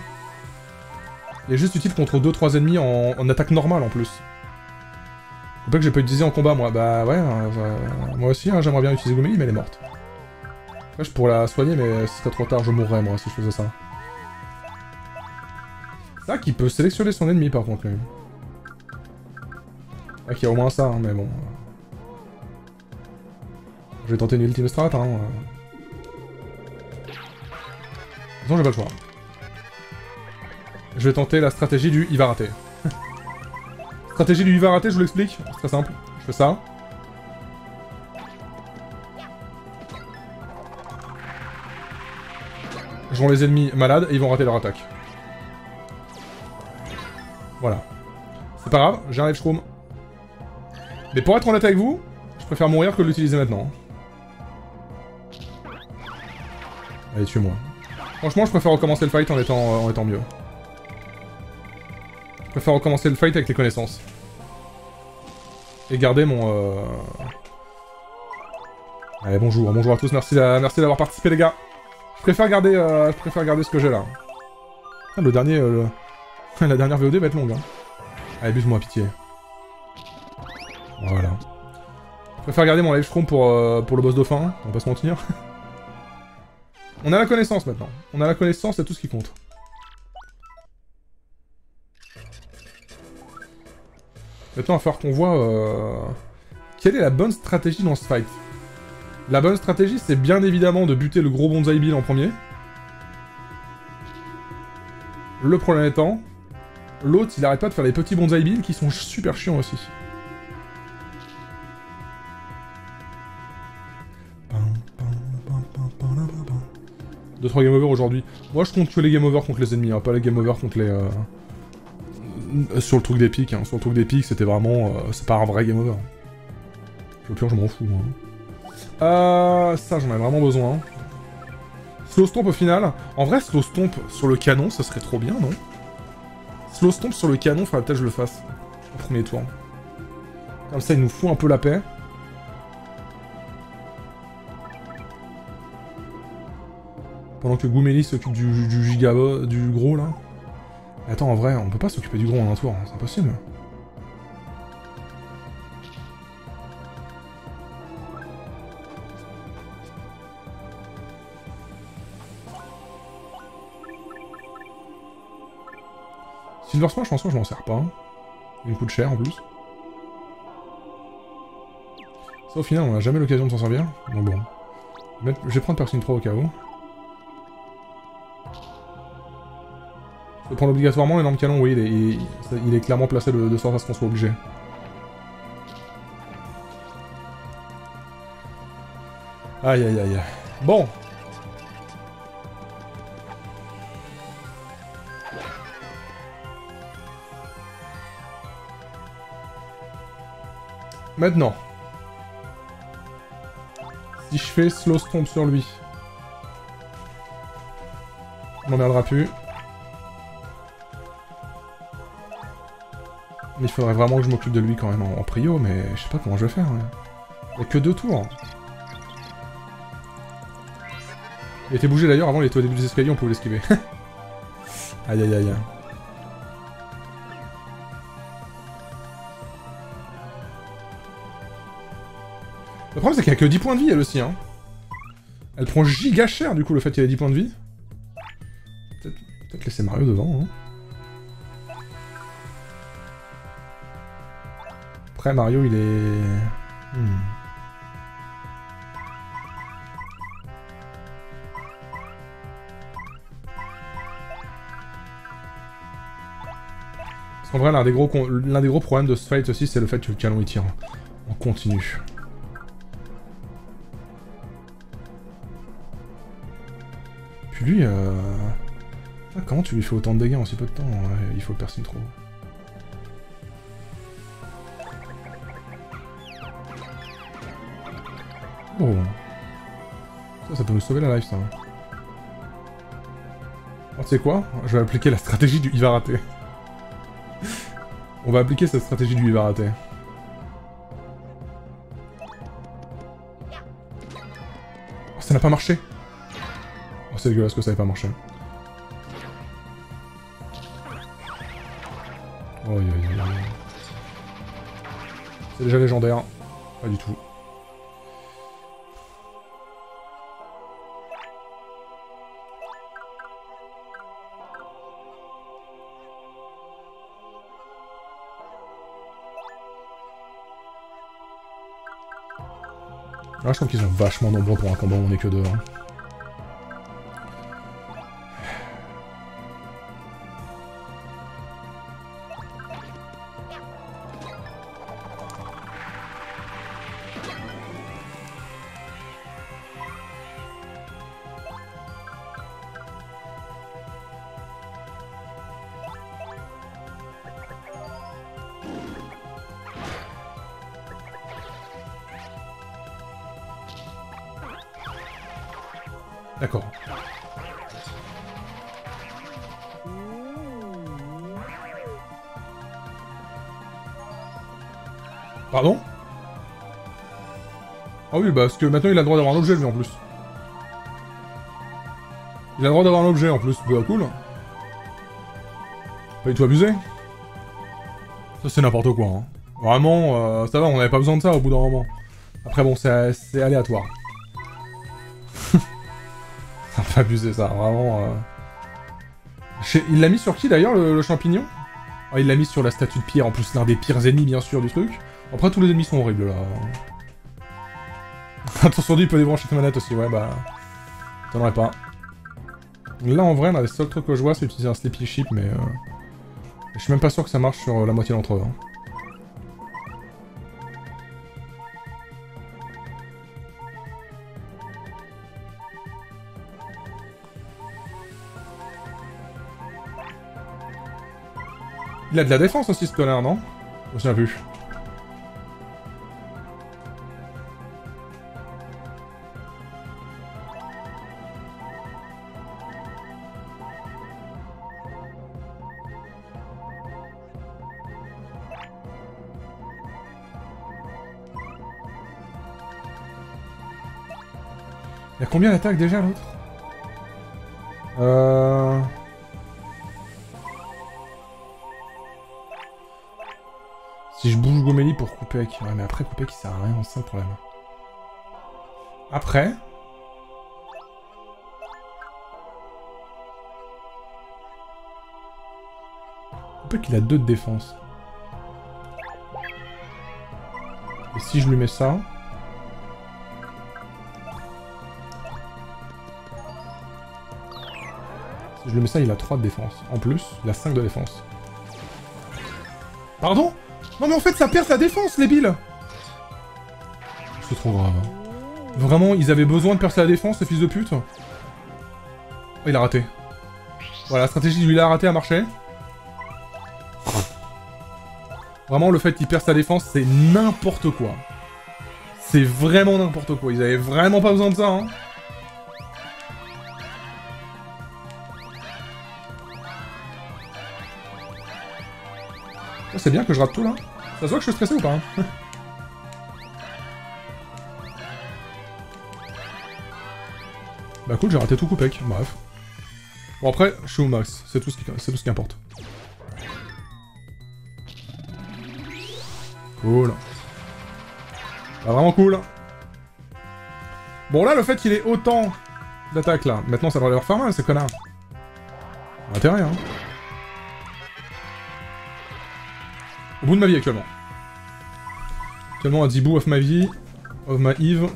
Il est juste utile contre 2-3 ennemis en attaque normale en plus. Koopek que j'ai pas utilisé en combat, moi. Bah ouais, moi aussi, hein, j'aimerais bien utiliser Goomélie, mais elle est morte. Après, je pourrais la soigner, mais ce serait trop tard, je mourrais, moi, si je faisais ça. C'est vrai qu'il peut sélectionner son ennemi, par contre, lui. Ah, qu'il y a au moins ça, hein, mais bon... Je vais tenter une ultime strat, hein. De toute façon, j'ai pas le choix. Je vais tenter la stratégie du « il va rater ». Stratégie du « il va rater », je vous l'explique. C'est très simple. Je fais ça. Je rends les ennemis malades et ils vont rater leur attaque. Voilà. C'est pas grave, j'ai un live shroom. Mais pour être honnête avec vous, je préfère mourir que de l'utiliser maintenant. Allez, tue-moi. Franchement, je préfère recommencer le fight en étant mieux. Je préfère recommencer le fight avec les connaissances. Et garder mon... Allez, bonjour à tous, merci d'avoir participé les gars. Je préfère garder ce que j'ai là. Ah, le dernier... La dernière VOD va être longue. Hein. Allez, buse-moi, pitié. Voilà. Je préfère garder mon live shroom pour le boss dauphin, hein. On va pas se mentir. On a la connaissance maintenant. On a la connaissance, c'est tout ce qui compte. Maintenant, il va falloir qu'on voit... Quelle est la bonne stratégie dans ce fight? La bonne stratégie, c'est bien évidemment de buter le gros bonsaï Bill en premier. Le problème étant... L'autre, il arrête pas de faire les petits bonsaï Bill qui sont super chiants aussi. Deux, trois game over aujourd'hui. Moi, je compte que les game over contre les ennemis, hein, pas les game over contre les... Sur le truc des pics, hein. Sur le truc des pics, c'était vraiment... C'est pas un vrai game over. Au pire, je m'en fous, moi. Ça, j'en ai vraiment besoin. Slow stomp au final. En vrai, slow stomp sur le canon, ça serait trop bien, non? Slow stomp sur le canon, faudrait peut-être que je le fasse. Au premier tour. Comme ça, il nous fout un peu la paix. Pendant que Goomélie s'occupe du gigabo, du gros, là. Attends, en vrai, on peut pas s'occuper du gros en un tour, hein. C'est impossible. Silver Smash, je pense que je m'en sers pas. Hein. Il me coûte cher, en plus. Ça, au final, on n'a jamais l'occasion de s'en servir. Donc bon. Je vais prendre Persine 3 au cas où. Je vais prendre obligatoirement l'énorme canon, oui, il est clairement placé de sorte à ce qu'on soit obligé. Aïe aïe aïe. Bon. Maintenant. Si je fais slow stomp sur lui. On n'emmerdera plus. Mais il faudrait vraiment que je m'occupe de lui quand même en prio, mais je sais pas comment je vais faire. Hein. Il n'y a que 2 tours. Il était bougé d'ailleurs, avant il était au début des escaliers, on pouvait l'esquiver. Aïe aïe aïe. Le problème c'est qu'il n'y a que 10 points de vie elle aussi. Hein. Elle prend giga cher du coup le fait qu'il y ait 10 points de vie. Peut-être laisser Mario devant. Hein. Après, Mario, il est... Parce qu'en vrai, l'un des gros problèmes de ce fight aussi, c'est le fait que le canon, il tire en continu. Puis lui... Ah, comment tu lui fais autant de dégâts en si peu de temps? Ouais, il faut le percer trop. Oh. Ça peut nous sauver la life, ça. Oh, tu sais quoi? Je vais appliquer la stratégie du il va rater. On va appliquer cette stratégie du il va rater. Oh, ça n'a pas marché. Oh, c'est dégueulasse que ça n'ait pas marché. Oh, c'est déjà légendaire. Pas du tout. Là, je trouve qu'ils sont vachement nombreux pour un combat où on est que deux. Hein. D'accord. Pardon? Ah oui, bah parce que maintenant il a le droit d'avoir un objet lui en plus. Il a le droit d'avoir un objet en plus, bah cool. Pas du tout abusé. Ça c'est n'importe quoi, hein. Vraiment, ça va, on n'avait pas besoin de ça au bout d'un moment. Après bon, c'est aléatoire. Abusé ça, vraiment. Il l'a mis sur qui d'ailleurs le champignon? Oh, il l'a mis sur la statue de pierre, en plus l'un des pires ennemis bien sûr du truc. Après tous les ennemis sont horribles là. Attention, lui il peut débrancher ta manette aussi, ouais bah. T'en aurais pas. Là en vrai, l'un des seuls trucs que je vois c'est utiliser un sleeping chip, mais. Je suis même pas sûr que ça marche sur la moitié d'entre eux. Hein. Il a de la défense aussi ce connard, non? Je me souviens plus. Il y a combien d'attaques déjà l'autre? Si je bouge Goomélie pour Koopek. Ouais, mais après Koopek il sert à rien, c'est ça le problème. Après. Koopek il a 2 de défense. Et si je lui mets ça. Si je lui mets ça, il a 3 de défense. En plus, il a 5 de défense. Pardon? Non mais en fait ça perd sa défense les billes. C'est trop grave. Hein. Vraiment ils avaient besoin de perdre sa défense ces fils de pute. Oh, il a raté. Voilà la stratégie du il a raté a marché. Vraiment le fait qu'il perd sa défense c'est n'importe quoi. C'est vraiment n'importe quoi. Ils avaient vraiment pas besoin de ça. Hein. C'est bien que je rate tout là. Ça se voit que je suis stressé ou pas hein? Bah cool, j'ai raté tout Koopek, bref. Bon après, je suis au max, c'est tout ce qui importe. Cool. Bah vraiment cool. Bon là, le fait qu'il ait autant d'attaques là, maintenant ça devrait leur faire mal ces connards. Intérêt hein. Au bout de ma vie actuellement. Actuellement à 10 bouts of ma vie, of ma Yves.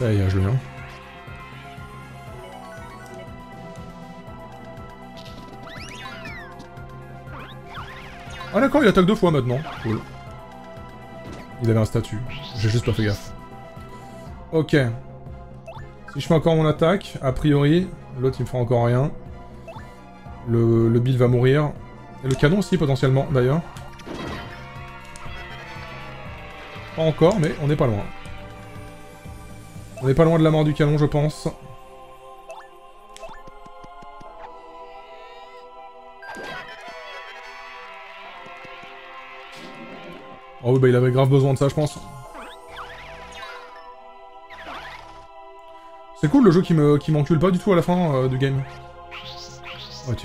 Ça y est, je l'ai hein. Ah d'accord, il attaque deux fois maintenant. Cool. Il avait un statut. J'ai juste pas fait gaffe. Ok. Si je fais encore mon attaque, a priori, l'autre il me fera encore rien. Le Bill va mourir. Et le canon aussi potentiellement d'ailleurs. Pas encore, mais on n'est pas loin. On n'est pas loin de la mort du canon, je pense. Oh oui, bah il avait grave besoin de ça, je pense. C'est cool le jeu qui m'encule pas du tout à la fin du game. Ok.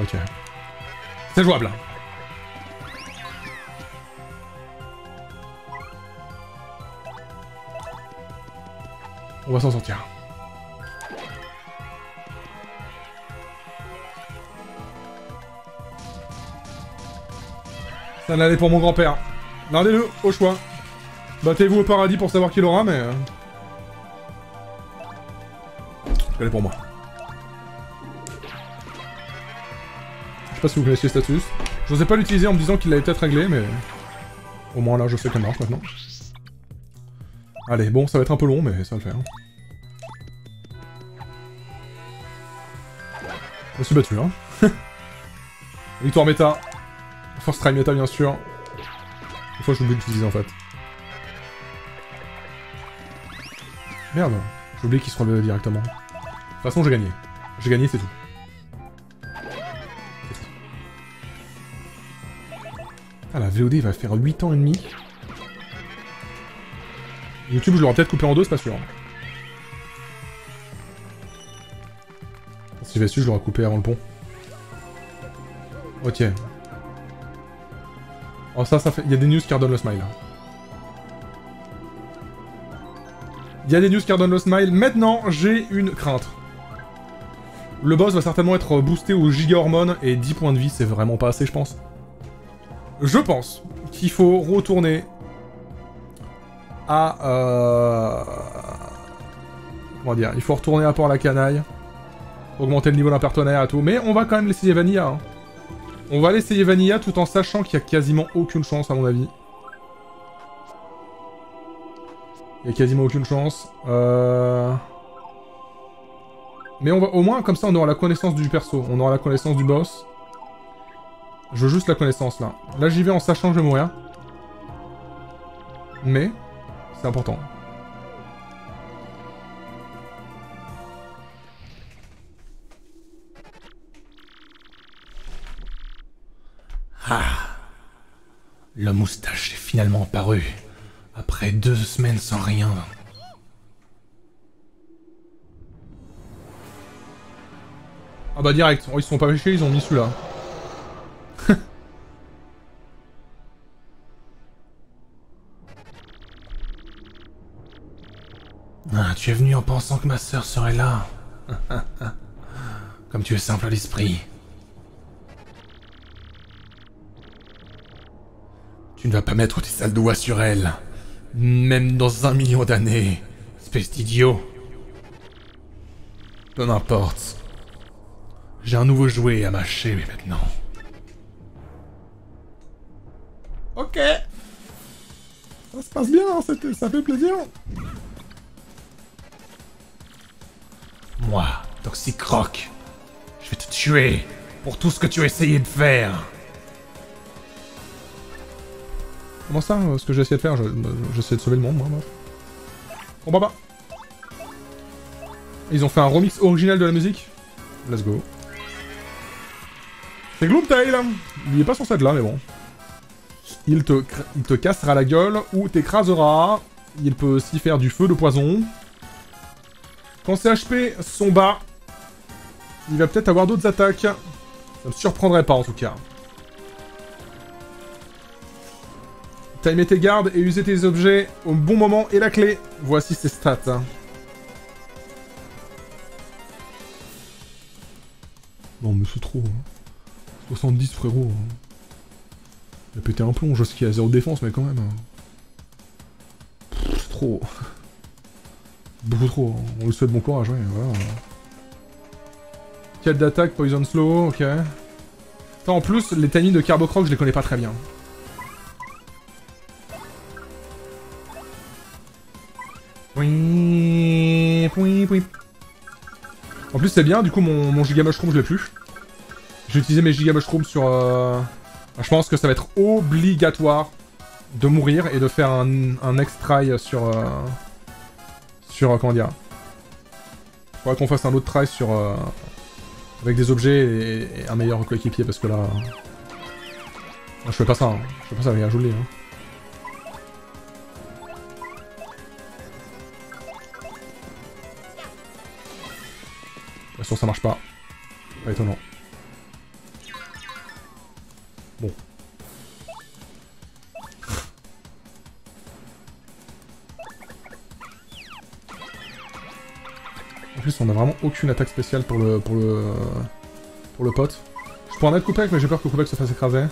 Ok. C'est jouable. On va s'en sortir. Ça n'allait pour mon grand-père. L'un des deux, au choix. Battez-vous au paradis pour savoir qui l'aura, mais... Elle est pour moi. Je sais pas si vous connaissez Status. Je n'osais pas l'utiliser en me disant qu'il l'avait peut-être réglé, mais... Au moins là, je sais qu'elle marche maintenant. Allez, bon, ça va être un peu long, mais ça va le faire. Je me suis battu, hein. Victoire méta. First try méta, bien sûr. Des fois, je l'oublie d'utiliser, en fait. Merde. J'ai oublié qu'il se relevait directement. De toute façon, j'ai gagné. J'ai gagné, c'est tout. Ah, la VOD va faire 8 ans et demi. YouTube, je l'aurais peut-être coupé en deux, c'est pas sûr. Si j'avais su, je l'aurais coupé avant le pont. Ok. Oh, ça fait... Il y a des news qui redonnent le smile. Il y a des news qui redonnent le smile. Maintenant, j'ai une crainte. Le boss va certainement être boosté aux giga-hormones, et 10 points de vie, c'est vraiment pas assez, je pense. Je pense qu'il faut retourner... Comment dire, il faut retourner à Port-Lacanaille, augmenter le niveau d'un partenaire et tout, mais on va quand même l'essayer Vanilla. Hein. On va l'essayer Vanilla tout en sachant qu'il y a quasiment aucune chance à mon avis. Il y a quasiment aucune chance. Mais on va au moins comme ça on aura la connaissance du perso, on aura la connaissance du boss. Je veux juste la connaissance là. Là j'y vais en sachant que je vais mourir. Mais... C'est important. Ah, le moustache est finalement apparu après 2 semaines sans rien. Ah bah direct, ils se sont pas pêchés, ils ont mis celui-là. Ah, tu es venu en pensant que ma sœur serait là. Comme tu es simple à l'esprit. Tu ne vas pas mettre tes sales doigts sur elle. Même dans 1 million d'années. Espèce d'idiot. Peu importe. J'ai un nouveau jouet à mâcher maintenant. Ok. Ça se passe bien, ça fait plaisir. Moi, Toxicroc, je vais te tuer pour tout ce que tu as essayé de faire. Comment ça, ce que j'ai essayé de faire, j'essaie de sauver le monde, moi. Bon, bah. Ils ont fait un remix original de la musique. Let's go. C'est Gloomtail, hein. Il est pas sur cette là, mais bon. Il te cassera la gueule ou t'écrasera. Il peut aussi faire du feu de poison. Quand ses HP sont bas, il va peut-être avoir d'autres attaques. Ça me surprendrait pas en tout cas. Timer tes gardes et user tes objets au bon moment est la clé. Voici ses stats. Bon, mais c'est trop. Hein. 70 frérot. Il a pété un plomb, Joski a 0 défense mais quand même. C'est trop. Beaucoup trop. On lui souhaite bon courage, ouais, voilà. Quelle d'attaque, Poison Slow, ok. En plus, les tannies de Carbocroc, je les connais pas très bien. Oui, oui, oui. En plus, c'est bien, du coup, mon Giga Mushroom, je l'ai plus. J'ai utilisé mes Giga Mushroom sur... Je pense que ça va être obligatoire de mourir et de faire un next try sur... comment dire... Faudrait qu'on fasse un autre try sur... Avec des objets et un meilleur coéquipier parce que là... Je fais pas ça, hein. Je fais pas ça, mais il y a joli, hein. Bien sûr, ça marche pas. Pas étonnant. Bon. En plus, on a vraiment aucune attaque spéciale pour le pote. Je pourrais en mettre Koopek, mais j'ai peur que Koopek se fasse écraser.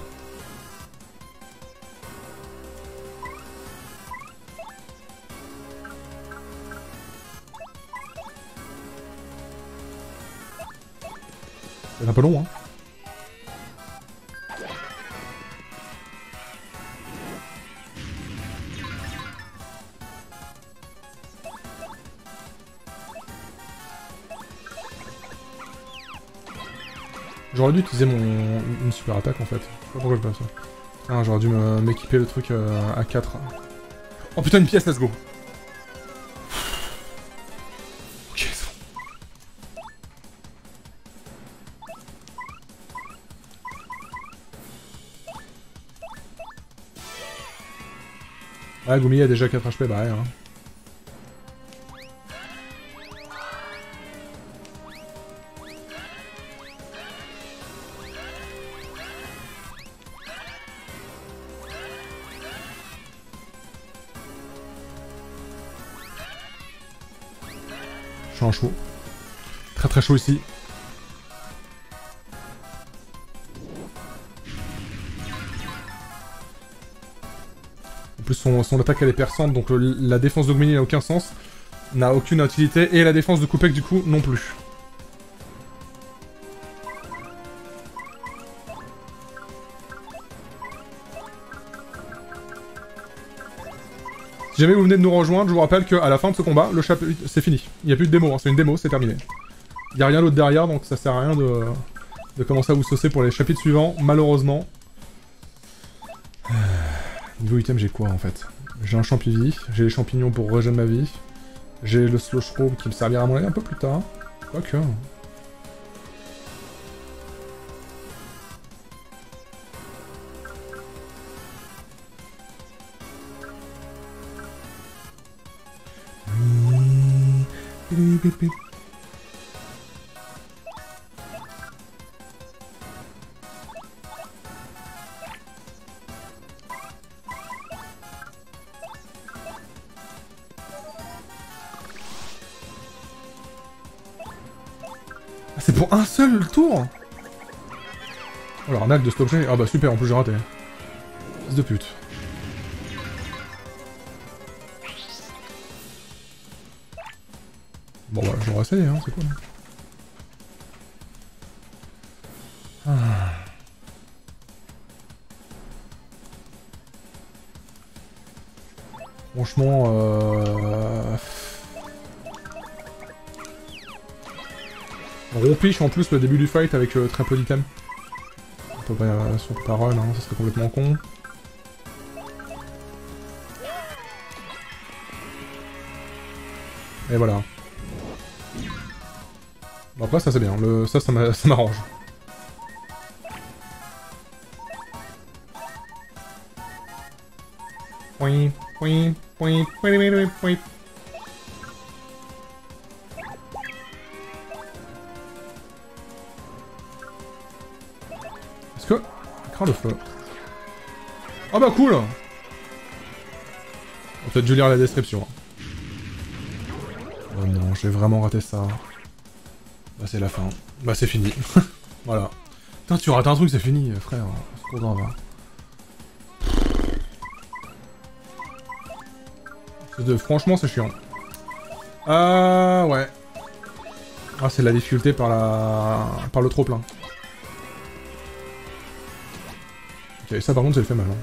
C'est un peu long, hein. J'aurais dû utiliser une super attaque en fait. Je sais pas pourquoi je fais ça. Ah, j'aurais dû m'équiper le truc à 4. Oh putain, une pièce, let's go! Ok, c'est bon. Ah, Goomélie a déjà 4 HP, bah ouais. Hein. Chaud. Très très chaud ici. En plus son attaque elle est perçante donc la défense de Goomélie n'a aucun sens, n'a aucune utilité et la défense de Koopek du coup non plus. Si jamais vous venez de nous rejoindre, je vous rappelle qu'à la fin de ce combat, le chapitre, c'est fini. Il n'y a plus de démo, hein. C'est une démo, c'est terminé. Il n'y a rien d'autre derrière, donc ça sert à rien de commencer à vous saucer pour les chapitres suivants, malheureusement. Niveau item, j'ai quoi en fait? J'ai un champi-vie, j'ai les champignons pour régénérer ma vie. J'ai le slow shroom qui me servira à mon avis un peu plus tard. Quoique... C'est pour un seul tour. Oh l'arnaque de cet objet. Ah bah super, en plus j'ai raté. Fils de pute. Bon bah j'aurais essayé hein, c'est cool. Ah. Franchement on rompiche en plus le début du fight avec très peu d'items. On peut pas sur parole hein, ça serait complètement con. Et voilà. Bon après ça c'est bien, ça m'arrange. Oui, oui, oui, oui, oui, oui, oui. Est-ce que... Crains le feu. Ah bah cool. On va peut-être dû lire la description. Oh non, j'ai vraiment raté ça. Bah c'est la fin. Bah c'est fini. Voilà. Putain, tu rates un truc, c'est fini, frère. C'est trop grave. Franchement, c'est chiant. Ouais. Ah, c'est de la difficulté par la... par le trop plein. Ok, ça par contre, ça le fait mal. Hein.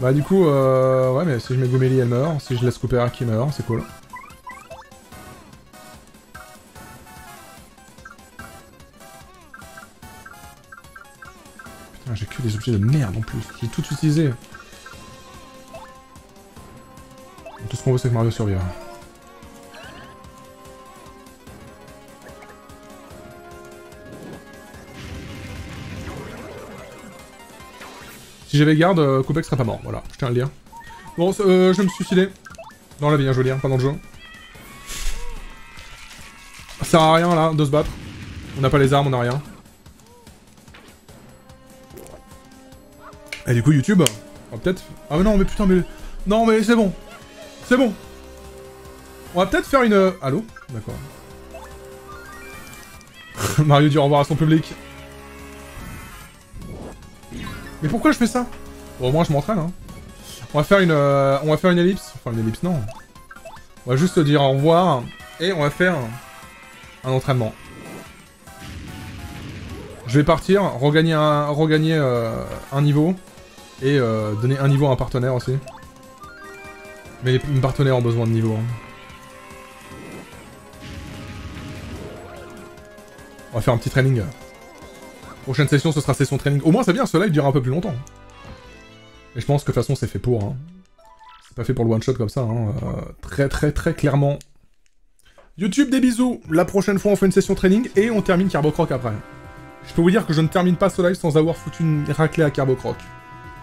Bah du coup, ouais, mais si je mets Goomélie, elle meurt. Si je laisse Koopek, qui meurt, c'est cool. Putain, j'ai que des objets de merde en plus. J'ai tout utilisé. Tout ce qu'on veut, c'est que Mario survive. Si j'avais garde, Koopek serait pas mort, voilà, je tiens à le dire. Bon, je vais me suicider. Dans la vie, hein, je veux dire, pas dans le jeu. Ça sert à rien, là, de se battre. On n'a pas les armes, on n'a rien. Et du coup, YouTube, on va peut-être... Ah mais non, mais putain, mais... Non, mais c'est bon. C'est bon. On va peut-être faire une... Allô ? D'accord. Mario dit au revoir à son public. Mais pourquoi je fais ça ? Bon, au moins je m'entraîne, hein. On va faire une... On va faire une ellipse. Enfin, une ellipse, non. On va juste dire au revoir. Et on va faire... un entraînement. Je vais partir, regagner un niveau. Et donner un niveau à un partenaire aussi. Mais les partenaires ont besoin de niveau. Hein. On va faire un petit training. Prochaine session, ce sera session training. Au moins, c'est bien, ce live durera un peu plus longtemps. Et je pense que de toute façon, c'est fait pour. Hein. C'est pas fait pour le one-shot comme ça. Hein. Très clairement. YouTube, des bisous. La prochaine fois, on fait une session training et on termine Carbocroc après. Je peux vous dire que je ne termine pas ce live sans avoir foutu une raclée à Carbocroc.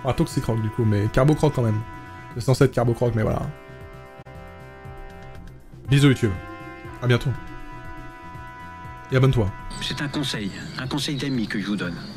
Enfin, Toxicroc du coup, mais Carbocroc quand même. C'est censé être Carbocroc, mais voilà. Bisous YouTube. À bientôt. Et abonne-toi. C'est un conseil d'amis que je vous donne.